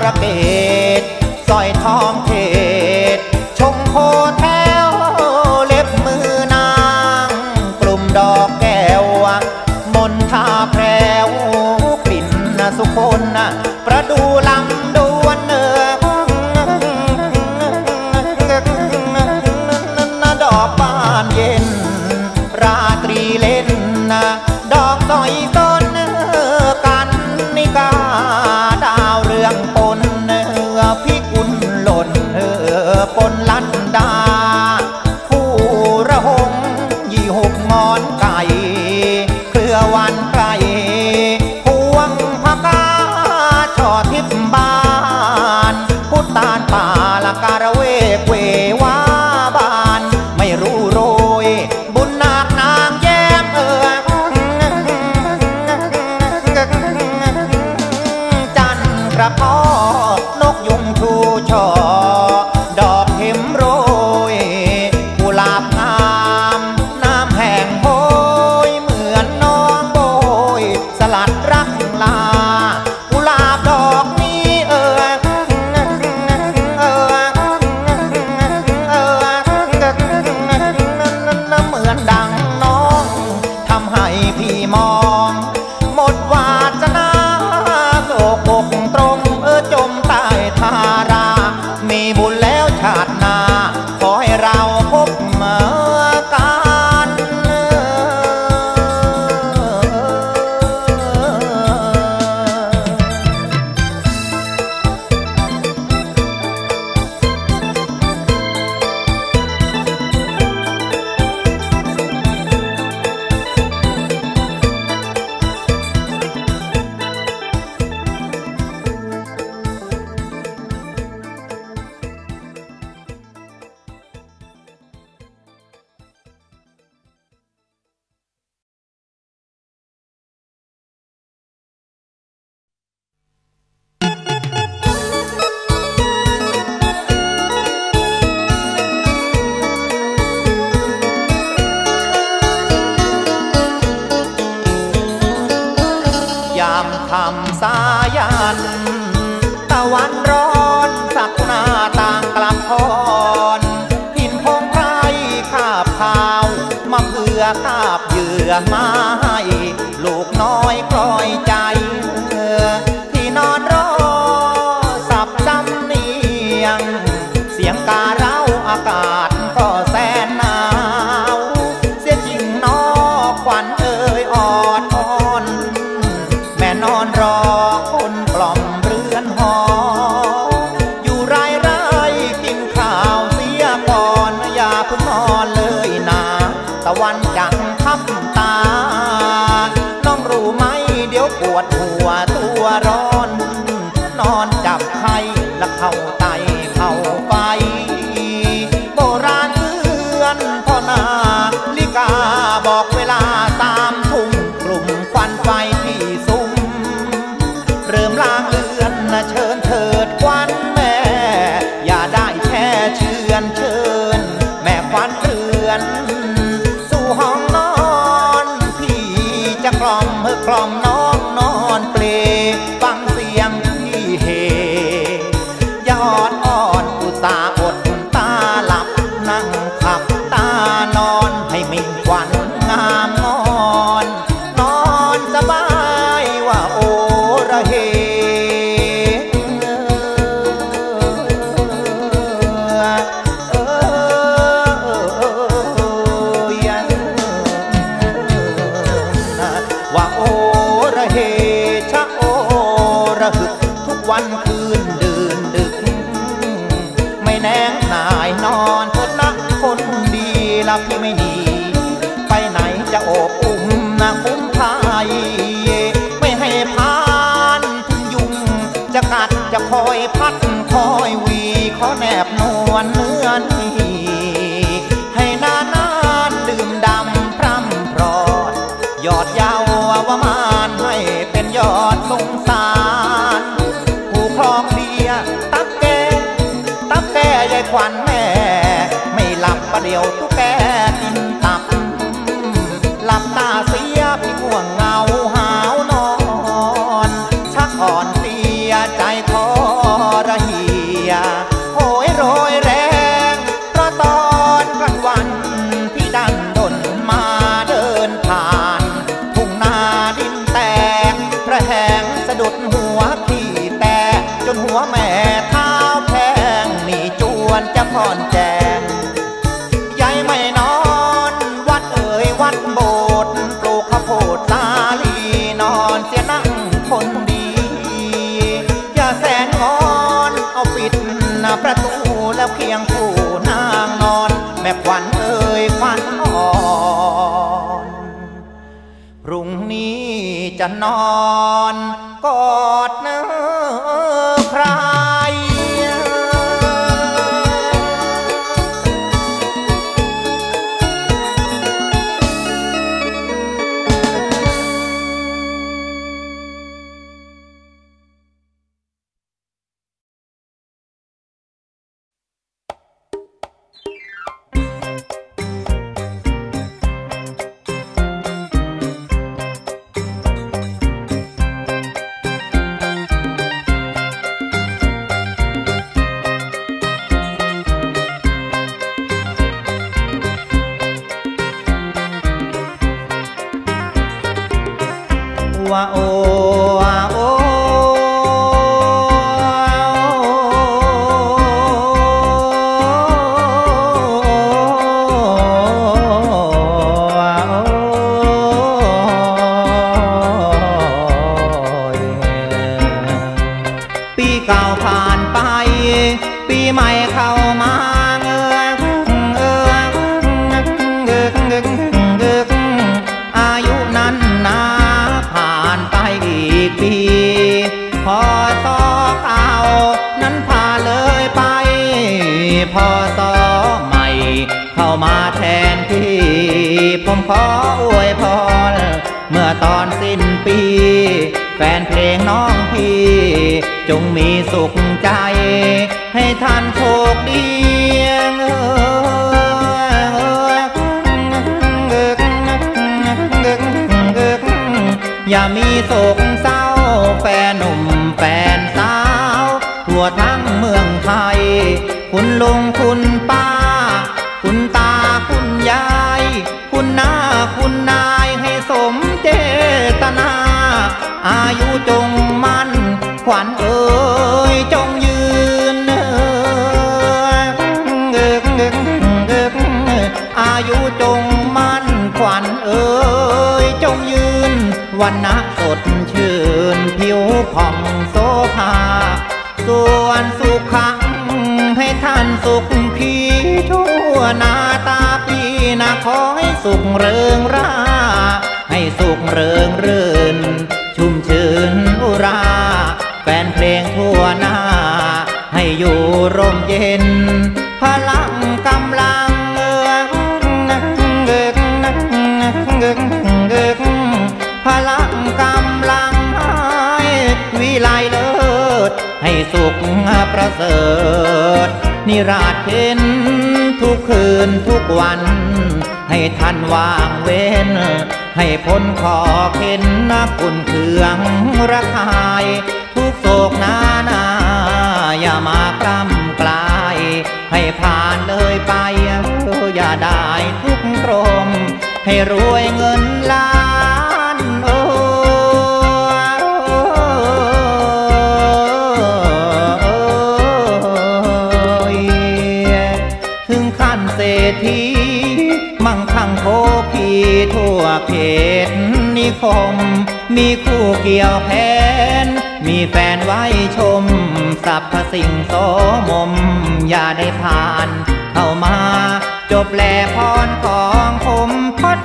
ระเกศสร้อยทองเทศชงโคแถวเล็บมือนางกลุ่มดอกแก้วมนทาแพรวกลิ่นสุคนประดูลำดวนเนื้อดอกบานเย็นราตรีเล่นดอกสอยต้นกันนิกาดาวเรืองปนเนื้อพิกุลหล่นปนลันดาผู้ระหงยี่หกงอนไก่วันไกลพวงพกาช่อทิพย์บานพุทธานป่าละการเวกเววาบานไม่รู้โรยบุญนักนาง ามสายันตะวันร้อนสักหน้าต่างกลับพรหินพงไพรคาบข่าวมาเพื่อคาบเหยื่อมาให้ลูกน้อยคล้อยใจที่นอนรอสับจำเนียงเสียงการเร้าอากาศก็แสนหนาวเสียจริงนอขวัญเอ่ยอ่อนอ่อนแม่นอนรอคนกล่อมเรือนหออยู่ไร่ไร่กินข้าวเสียก่อนอย่าเพิ่งนอนเลยนะตะวันจังทับตาน้องรู้ไหมเดี๋ยวปวดหัวตัวร้อนนอนจับไข้และเข้าไตเข้าไฟโบราณเตือนพ่อนาฬิกาบอกเวลา3 ทุ่มกลุ่มควันไฟที่ซุ้มเริ่มลางเลือนนะเชิญเถิดควันแม่อย่าได้แค่เชือนเชิญแม่ควันเตือนสู่ห้องนอนพี่จะกล่อมเพื่อกล่อมน้องนอนเปลฟังเสียงที่เฮยอดอ่อนอุตาอดตาหลับนั่งขับตานอนให้มีควันงามงอนนอนสบายว่าโอระเฮว่าโอระเฮชะโอระหึกทุกวันคืนดื่นดึกไม่แน่หน่ายนอนทดนักคนดีละพี่ไม่หนีไปไหนจะโอบอุ้มนะคุ้มภัยไม่ให้พานถึงยุงจะกัดจะคอยพัดคอยวีขอแนบนวลเนื้อนี้ให้นานๆดื่มดำพร่ำพรอดยอดยาวว่ามานให้เป็นยอดสงสารผู้คลองเดียตับแก่ยายขวัญแม่ไม่หลับประเดี๋ยวตุ๊กแกกินตับหลับตาเสียพี่ห่วงเงาหาวนอนชักอ่อนเสียใจทอระเหียโหยโรยแรงเพราะตอนกลางวันพี่ดันดนมาเดินผ่านทุ่งนาดินแตกพระแหงสะดุดหัวพี่แตกจนหัวแม่เท้าแพงนี่จวนจะผ่อนแจงยายไม่นอนวัดเอ่ยวัดโบสถ์ปลูกข้าวโพดสาลีนอนเสียนั่งคนดีอย่าแสนงอนเอาปิดประตูแล้วเคียงคู่นางนอนแม่ขวัญเอ่ยขวัญอ่อนพรุ่งนี้จะนอนกอดเนื้อใครขออวยพรเมื่อตอนสิ้นปีแฟนเพลงน้องพี่จงมีสุขใจให้ท่านโชคดีอย่ามีโศกเศร้า ยุจงมั่นขวัญเอ๋ยจงยืนวันนะสดชื่นผิวผ่องโสภาส่วนสุขังให้ท่านสุขขีทั่วนาตาปีนาขอให้สุขเริงร่าให้สุขเริงรื่นชุ่มชื่นอุราแฟนเพลงทั่วหน้าให้อยู่ร่มเย็นพลังกำลังพลังกำลังวิไลเลิศให้สุขประเสริฐนิราศเห็นทุกคืนทุกวันให้ท่านว่างเว้นให้พ้นขอเข็นขุ่นเคืองระคายทุกโศกนานาอย่ามากล้ำกลายให้ผ่านเลยไปอย่าได้ทุกตรมให้รวยเงินล้านโอ้ยถึงขั้นเศรษฐีมั่งคั่งโคพีทั่วเขตนิคมมีคู่เกี่ยวแขนมีแฟนไว้ชมสรรพสิ่งโสมมอย่าได้ผ่านเข้ามาจบแลพรของผมพัด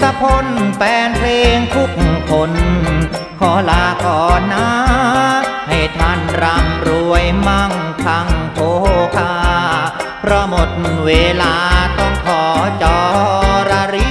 สะพนแฟนเพลงทุกคนขอลาก่อนนะให้ท่านร่ำรวยมั่งคั่งโภคาเพราะหมดเวลาต้องขอจรรี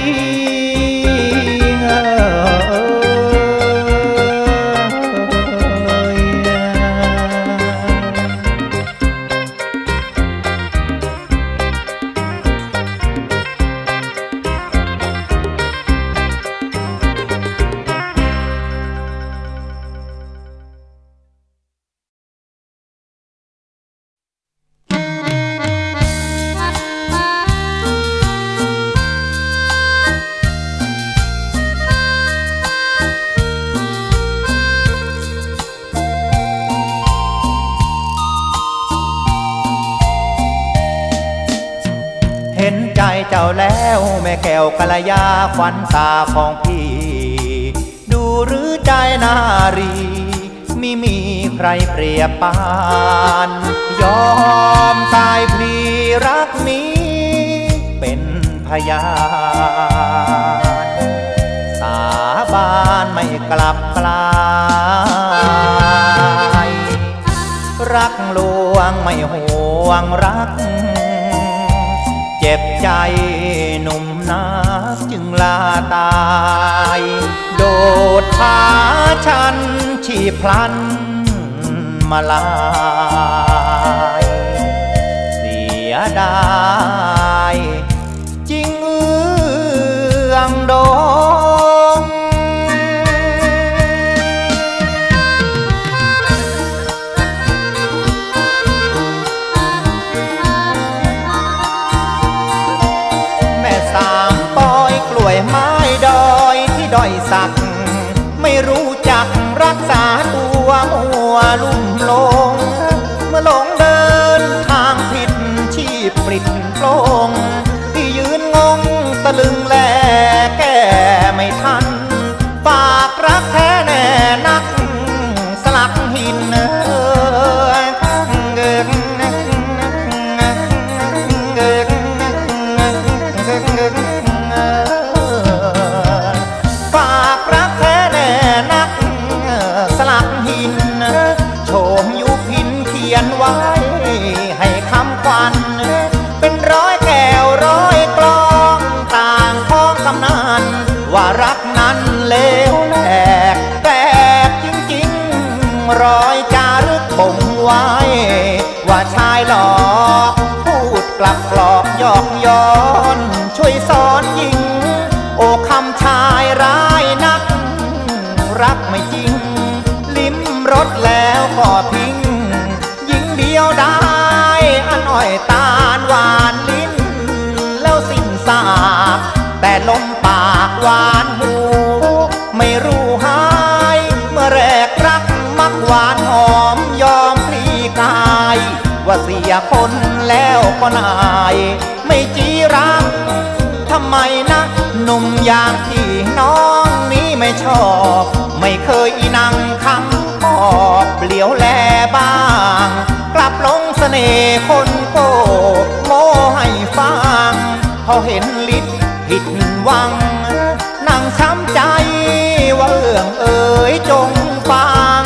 เจ้าแล้วแม่แก้วกัลยาขวัญตาของพี่ดูหรือใจนารีไม่มีใครเปรียบปานยอมตายพลีรักนี้เป็นพยานสาบานไม่กลับกลายรักลวงไม่ห่วงรักเจ็บใจหนุ่มนักจึงลาตายโดดผาชันชีพลันมาลายเสียดายจริงเอื้องโดงไม้ดอยที่ดอยสักไม่รู้จักรักษาตัวมัวลุ่มหลงเมื่อหลงเดินทางผิดชีพปลิดโปร่งที่ยืนงงตะลึงแลแก้ไม่ทันฝากรักแท้แน่นักสลักหินกลับกลอกยอกย้อนช่วยสอนหญิงโอ้คำชายร้ายนักรักไม่จริงลิ้มรสแล้วก็ทิ้งหญิงเดียวได้อันอ่อยตาหวานลิ้นแล้วสิ้นสาบแต่ลมปากหวานหูไม่รู้หายเมื่อแรกรักมักหวานหอมยอมพลีกายว่าเสียคนแล้วก็นายไม่จีรัง อย่างที่น้องนี้ไม่ชอบไม่เคยอีนังคังขอบเปลี่ยวแลบ้างกลับลงเสน่ห์คนโก้โม้ให้ฟังพอเห็นลิศผิดหวังนั่งช้ำใจว่าเอื้องเอ๋ยจงฟัง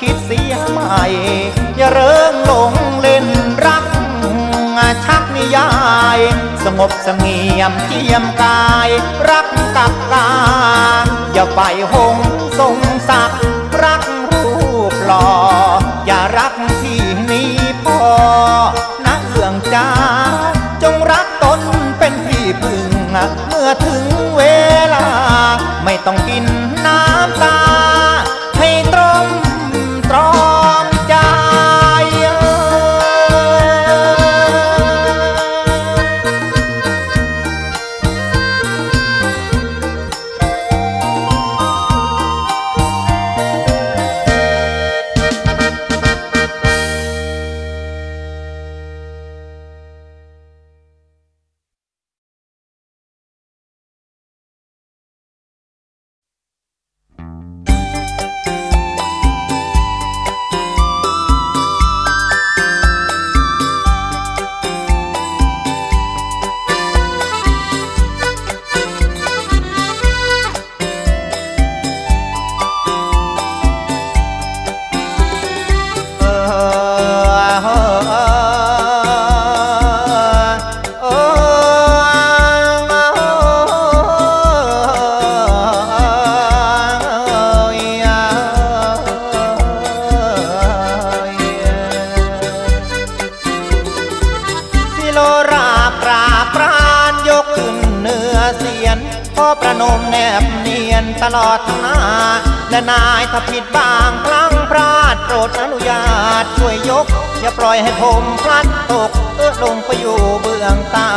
คิดเสียใหม่อย่าเริงหลงเล่นรักชักนิยายสงบเสงี่ยมเจียมกายรักกับกาอย่าไปหงสงสักรักรูปหล่ออย่ารักที่นี้พอนะเอื้องจ้าจงรักตนเป็นที่พึ่งเมื่อถึงเวลาไม่ต้องกินน้ำตาให้ตรงตรองใจตลอดทั้งนาและนายถ้าผิดบางครั้งพลาดโปรดอนุญาตช่วยยกอย่าปล่อยให้ผมพลัดตกลงไปอยู่เบื้องใต้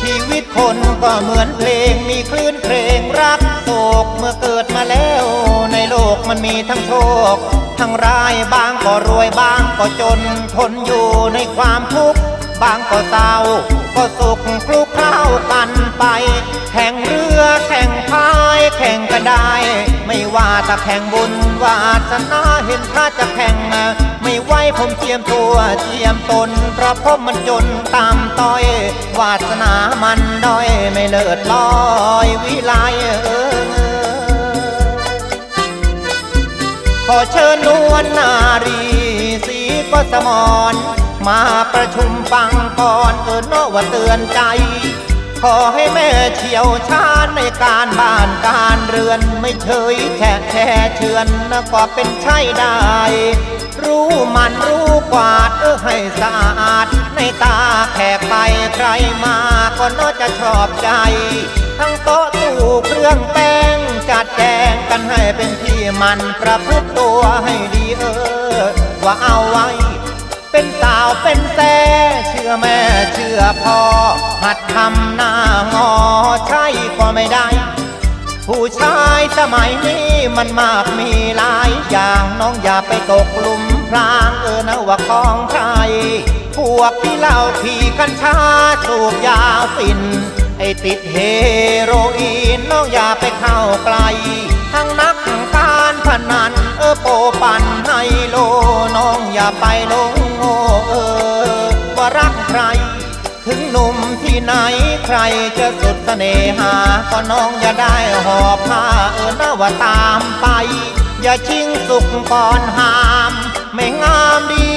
ชีวิตคนก็เหมือนเพลงมีคลื่นเพลงรักโศกเมื่อเกิดมาแล้วในโลกมันมีทั้งโชคทั้งร้ายบางก็รวยบางก็จนทนอยู่ในความทุกข์บางก็เศร้าก็สุขคลุกเคล้ากันไปแข่งเรือแข่งพายแข่งกันได้ไม่ว่าจะแข่งบุญวาสนาเห็นพระจะแข่งไม่ไหวผมเจียมตัวเจียมตนเพราะผมมันจนตามต้อยวาสนามันด้อยไม่เลิศลอยวิไลขอเชิญนวลนารีสีกสมรมาประชุมฟังก่อนนอว่าเตือนใจขอให้แม่เชี่ยวชาญในการบ้านการเรือนไม่เฉยแฉะเชือนก็เป็นใช่ได้รู้มันรู้กวาดให้สะอาดในตาแขกไปใครมาก็น่าจะชอบใจทั้งโต๊ะตู้เครื่องแป้งจัดแจงกันให้เป็นที่มันประพฤติตัวให้ดีว่าเอาไว้เป็นสาวเป็นแซ่เชื่อแม่เชื่อพ่อหัดทำหน้างอใช่ก็ไม่ได้ผู้ชายสมัยนี้มันมากมีหลายอย่างน้องอย่าไปตกหลุมพรางนะว่าของใครพวกที่เหล้าขี่กัญชาสูบยาฟินไอติดเฮโรอีนน้องอย่าไปเข้าไกลทั้งนักการพนันโปปั่นให้โลน้องอย่าไปหลงโง่ว่ารักใครถึงหนุ่มที่ไหนใครจะสุดเสน่หาก็น้องอย่าได้หอบผ้านะว่าตามไปอย่าชิงสุขก่อนหามไม่งามดี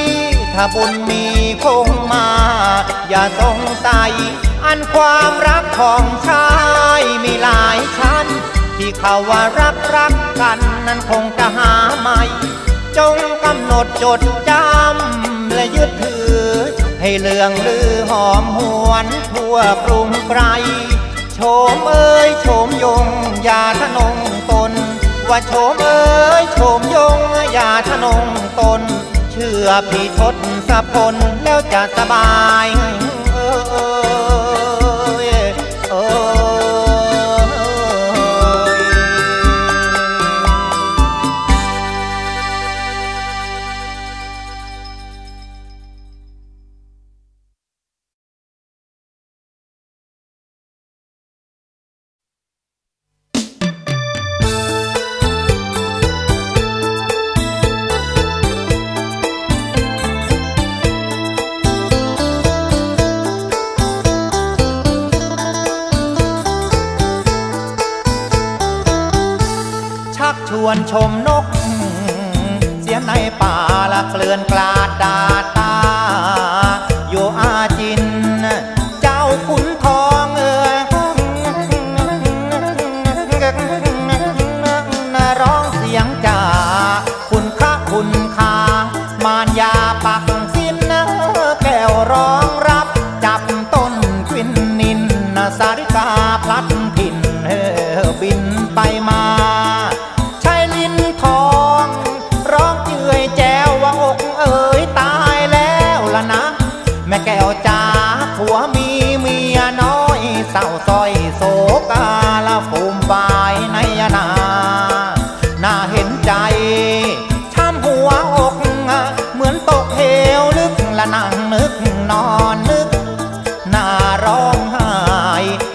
ถ้าบุญมีคงมาอย่าสงสัยอันความรักของชายมีหลายชั้นที่เขาว่ารักกันนั้นคงจะหาไม่จงกำหนดจดจำและยึดถือให้เลื่องลือหอมหวนทั่วกรุงไกรโฉมเอ้ยโฉมยงอย่าทะนงตนว่าโฉมเอ้ยโฉมยงอย่าทะนงตนช ชื่อพี่ทศพลแล้วจะสบายชมนกเสียงในป่าละเกลื่อนกลาดดาตาโยอาจินเจ้าขุนทองร้องเสียงจ่าคุณค่าคุณค่ามารยาปักสิ้นแก้วร้องรับจับต้นควินนินสาริกาพลัดถิ่นบินไปมาเศร้าซอยโศกาละฟูมฝ่ายในนาน่าเห็นใจช้ำหัวอกเหมือนตกเหวลึกละนั่งนึกนอนนึกน่าร้องไห้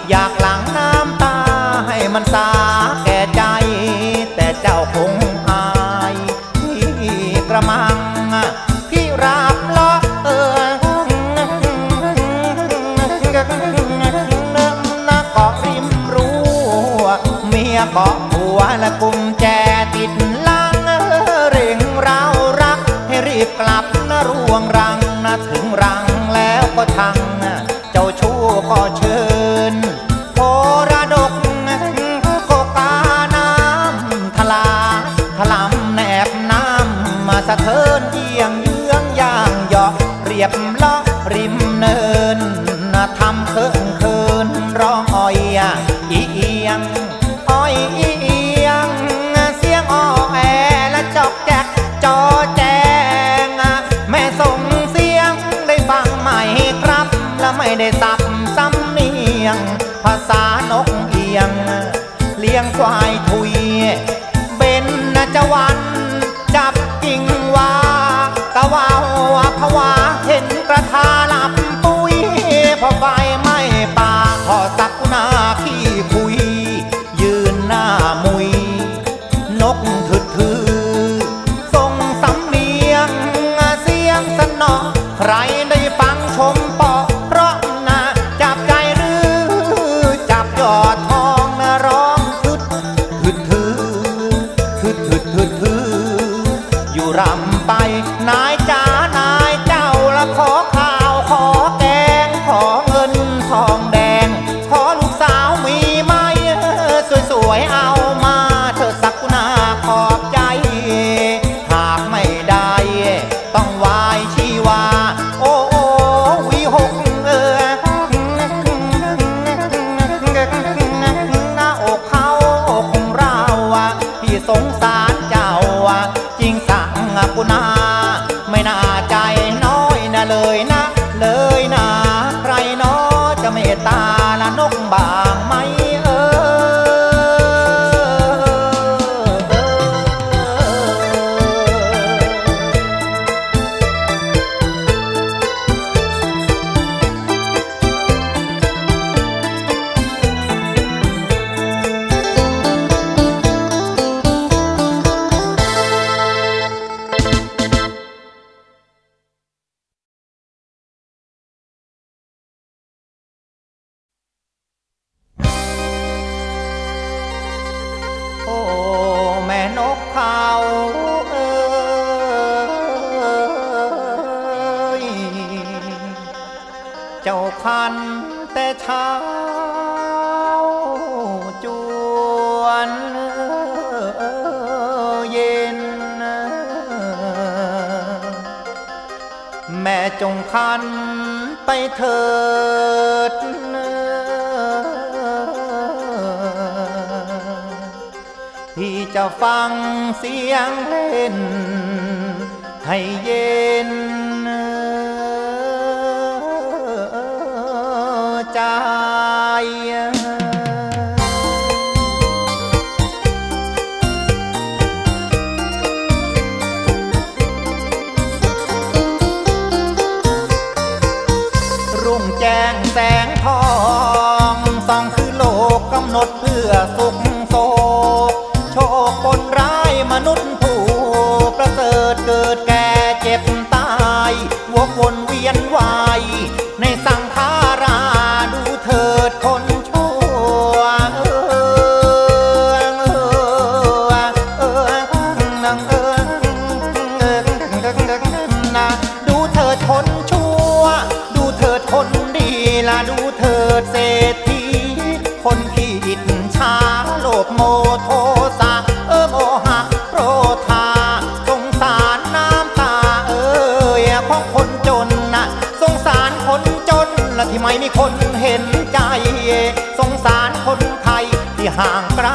อยากหลั่งน้ำตาให้มันสาแก่ใจแต่เจ้าคงอายที่กระมังพี่รับล้อเกาะหัวและกุมแจติดลังเร่งเรารักให้รีบกลับนะร่วงรังนะถึงรังแล้วก็ชังเจ้าชู้ก็เชิญโพระดกโกกาน้ำทลาทลำแนบน้ำมาสะเทินเยี่ยงเยื้องย่างหยอกเรียบล้อริมเนินนะทำเคินเคินร้องอ้อยอีเอียงอ้อยเอียงเสียงอ้อแอและจอกแจกจอแจงแม่ส่งเสียงได้ฟังไหมครับและไม่ได้สับสำเนียงภาษานกเอียงเลี้ยงควายถุยเบญจวรรณจับกิ่งว่ากะวาวภาวะเห็นกระทาหลับปุยพอไฟไหม้ป่าขอสักนาขี้คุยหน้ามุยนกถือถือส่งสำเนียงเสียงสนอใครได้ฟังชมปอเพราะน่าจับใจหรือจับยอดทองน่าร้องถือถือถือถือถือถือถืออยู่รำไปนายจ๋านายเจ้าละขอข้าวขอแกงขอเงินทองแดงขอลูกสาวมีไหมสวยๆเอามาเธอสักกุณาขอบใจหากไม่ได้ต้องวายชีวาโอ้โอวิหกหน้าอกเขาอกเราพี่สงสารเจ้าจริงสั่งกุณาไม่น่าใจน้อยนะเลยนะเลยนะใครน้อจะเมตตาละนกบางไหมพี่จะฟังเสียงเล่น ให้เย็นใจรุ่งแจ้งแสงทองส่องคือโลกกำหนดเพื่อสุขโศกโชคปนร้ายมนุษย์ผู้ประเสริฐเกิดแก่เจ็บตายวกวนเวียนวายในสังขาราดูเถิดคนชั่วดูเถิดคนชั่วดูเถิดคนดีละดูเถิดเศรษฐีคนที่อิจฉาโลภโมโทสะโมหะโกรธาสงสารน้ำตาของคนจนนะสงสารคนจนและที่ไม่มีคนเห็นใจสงสารคนไทยที่ห่างไกล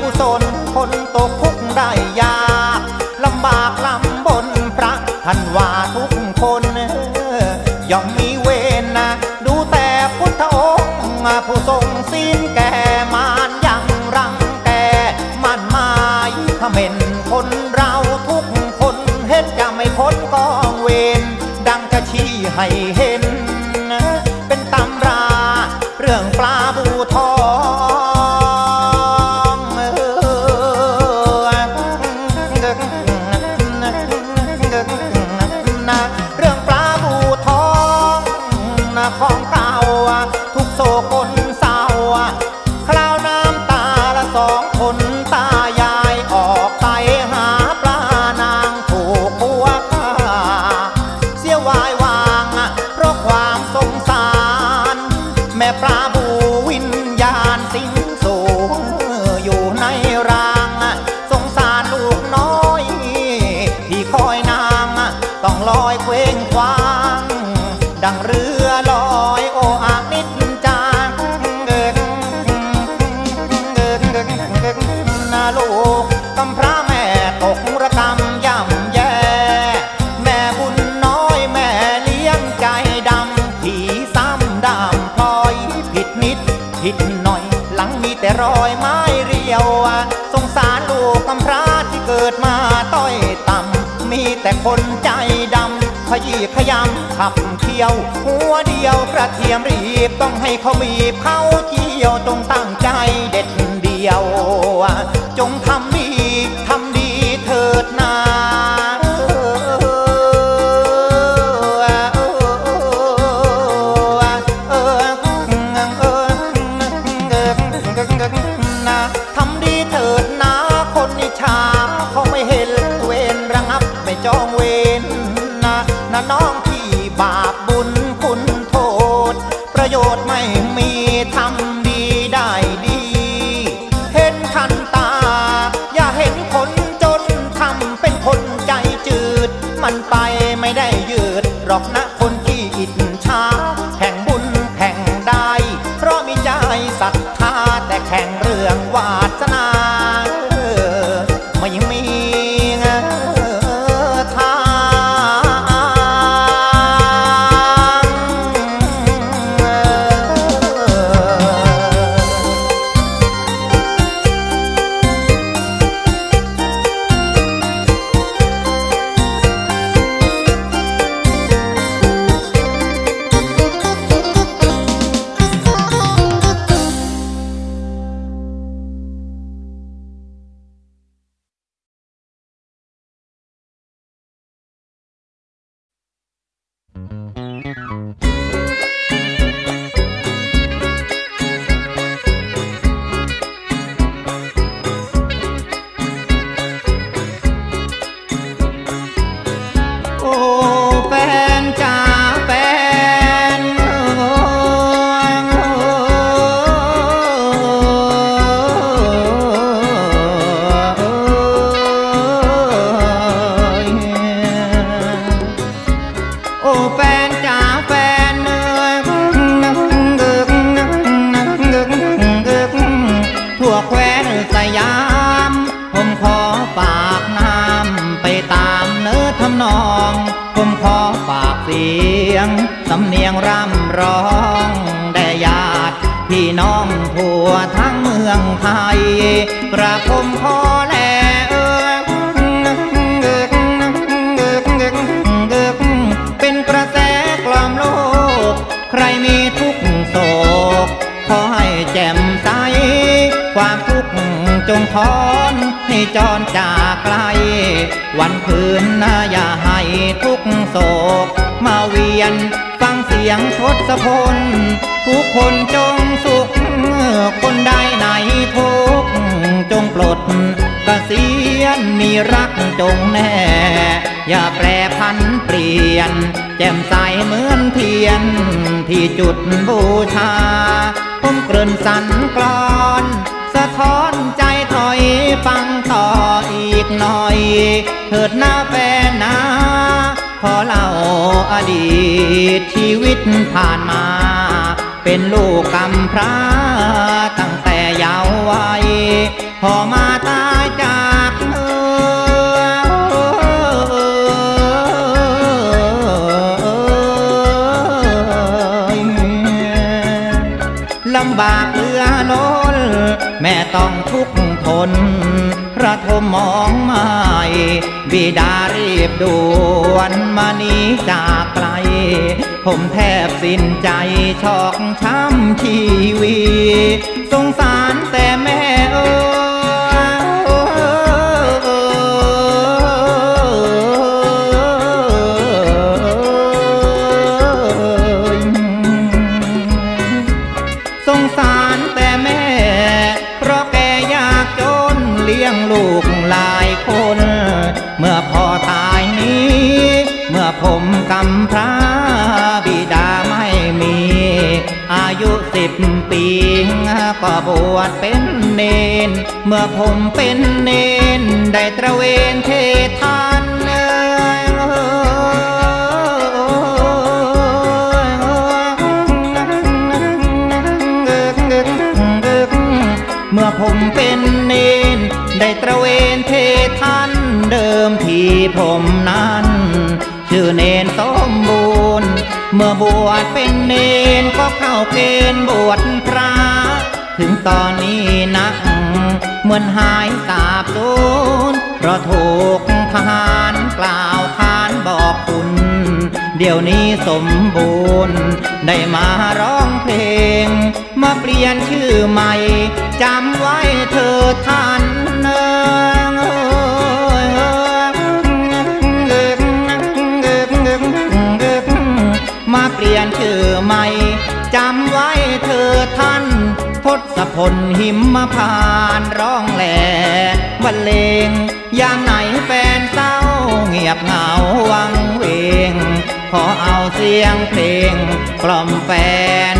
กุศลคนตกทุกข์ได้ยากลำบากลำบนพระท่านว่าทุกคนย่อมมีเวรนะดูแต่พุทธองค์ผู้ทรงศีลแก่มารยังรังแกมันหมายเขม่นคนเราทุกคนเฮ็ดจะไม่พ้นกองเวรดังจะชี้ให้เห็นเป็นตำราเรื่องปลาบูทองเรื่องปลาบูทองของเก่าทุกโศกนเศร้าคราวน้ำตาละสองคนตายายออกไปหาปลานางถูกผัวฆ่าเสียวายวางเพราะความสงสารแม่ปลาบูวิญญาณสิงสู่อยู่ในรังสงสารลูกน้อยที่คอยนางต้องลอยเคว้งคว้างดังเรือลอยโออานิจจาลูกกำพร้าแม่ตกระกำย่ำแย่แม่บุญน้อยแม่เลี้ยงใจดำผีซ้ำดำพลอยผิดนิดผิดหน่อยหลังมีแต่รอยไม้เรียวสงสารลูกกำพร้าที่เกิดมาต้อยต่ำมีแต่คนใจดำขยี้ขยำขับเที่ยวหัวเดียวกระเทียมรีบต้องให้เขาบีบเขาเกี่ยวจงตั้งใจเด็ดเดียวจงทำดีเถิดนาทำดีเถิดนาคนนิชาเขาไม่เห็นเวรระงับไม่จองเวรน้องที่บาปบุญคุณโทษประโยชน์ไม่มีทำดีได้ดีเห็นทันตาอย่าเห็นคนจนทำเป็นคนใจจืดมันไปไม่ได้ยืดหรอกนะคนที่อิจฉาแข่งบุญแข่งได้เพราะมีใจศรัทธาแต่แข่งเรื่องวาสนาไม่มี ทำนองผมขอฝากเสียงสำเนียงร่ำร้องแด่ญาติพี่น้องทั่วทั้งเมืองไทยกระผมขอแลเป็นกระแสกล่อมโลกใครมีทุกโศกขอให้แจ่มใสความทุกข์จงถอนให้จรจากไกลวันคืนนะอย่าให้ทุกโศกมาเวียนฟังเสียงทศพลทุกคนจงสุขคนใดไหนทุกข์จงปลดเกษียณมีรักจงแน่อย่าแปรผันเปลี่ยนแจ่มใสเหมือนเทียนที่จุดบูชาผมเกริ่นสั่นกลอนสะท้อนใจถอยฟังต่ออีกหน่อยเถิดหน้าแฟนนาขอเล่าอดีตชีวิตผ่านมาเป็นลูกกำพร้าตั้งแต่เยาว์วัยพอมาตายจากลำบากเหลือล้นแม่ต้องทุกข์ทนระทมมองไม่บิดารีบด่วนมาหนีจากไกลผมแทบสิ้นใจชอกช้ำชีวิตสงสารแต่แม่สงสารแต่แม่เพราะแกยากจนเลี้ยงลูกหลายคนเมื่อพ่อตายนี้เมื่อผมกำพร้าบิดาไม่มีอายุ10 ปีก็บวชเป็นเนนเมื่อผมเป็นเนนได้ตระเวนเทศานเมื่อผมเป็นเนนได้ตระเวนเทศานเดิมทีผมนั้นชื่อเนนสมบูรณ์เมื่อบวชเป็นเนนก็เข้าเกณฑ์บวชพระถึงตอนนี้นักเหมือนหายสาบสูญเพราะถูกทหารกล่าวขานบอกคุณเดี๋ยวนี้สมบูรณ์ได้มาร้องเพลงมาเปลี่ยนชื่อใหม่จำไว้เธอท่านมาเปลี่ยนชื่อใหม่จำไว้เธอท่านทศพลหิมพานต์ร้องแหล่บรรเลงยามไหนแฟนเศร้าเงียบเหงาวังเวงขอเอาเสียงเพลงกล่อมแฟน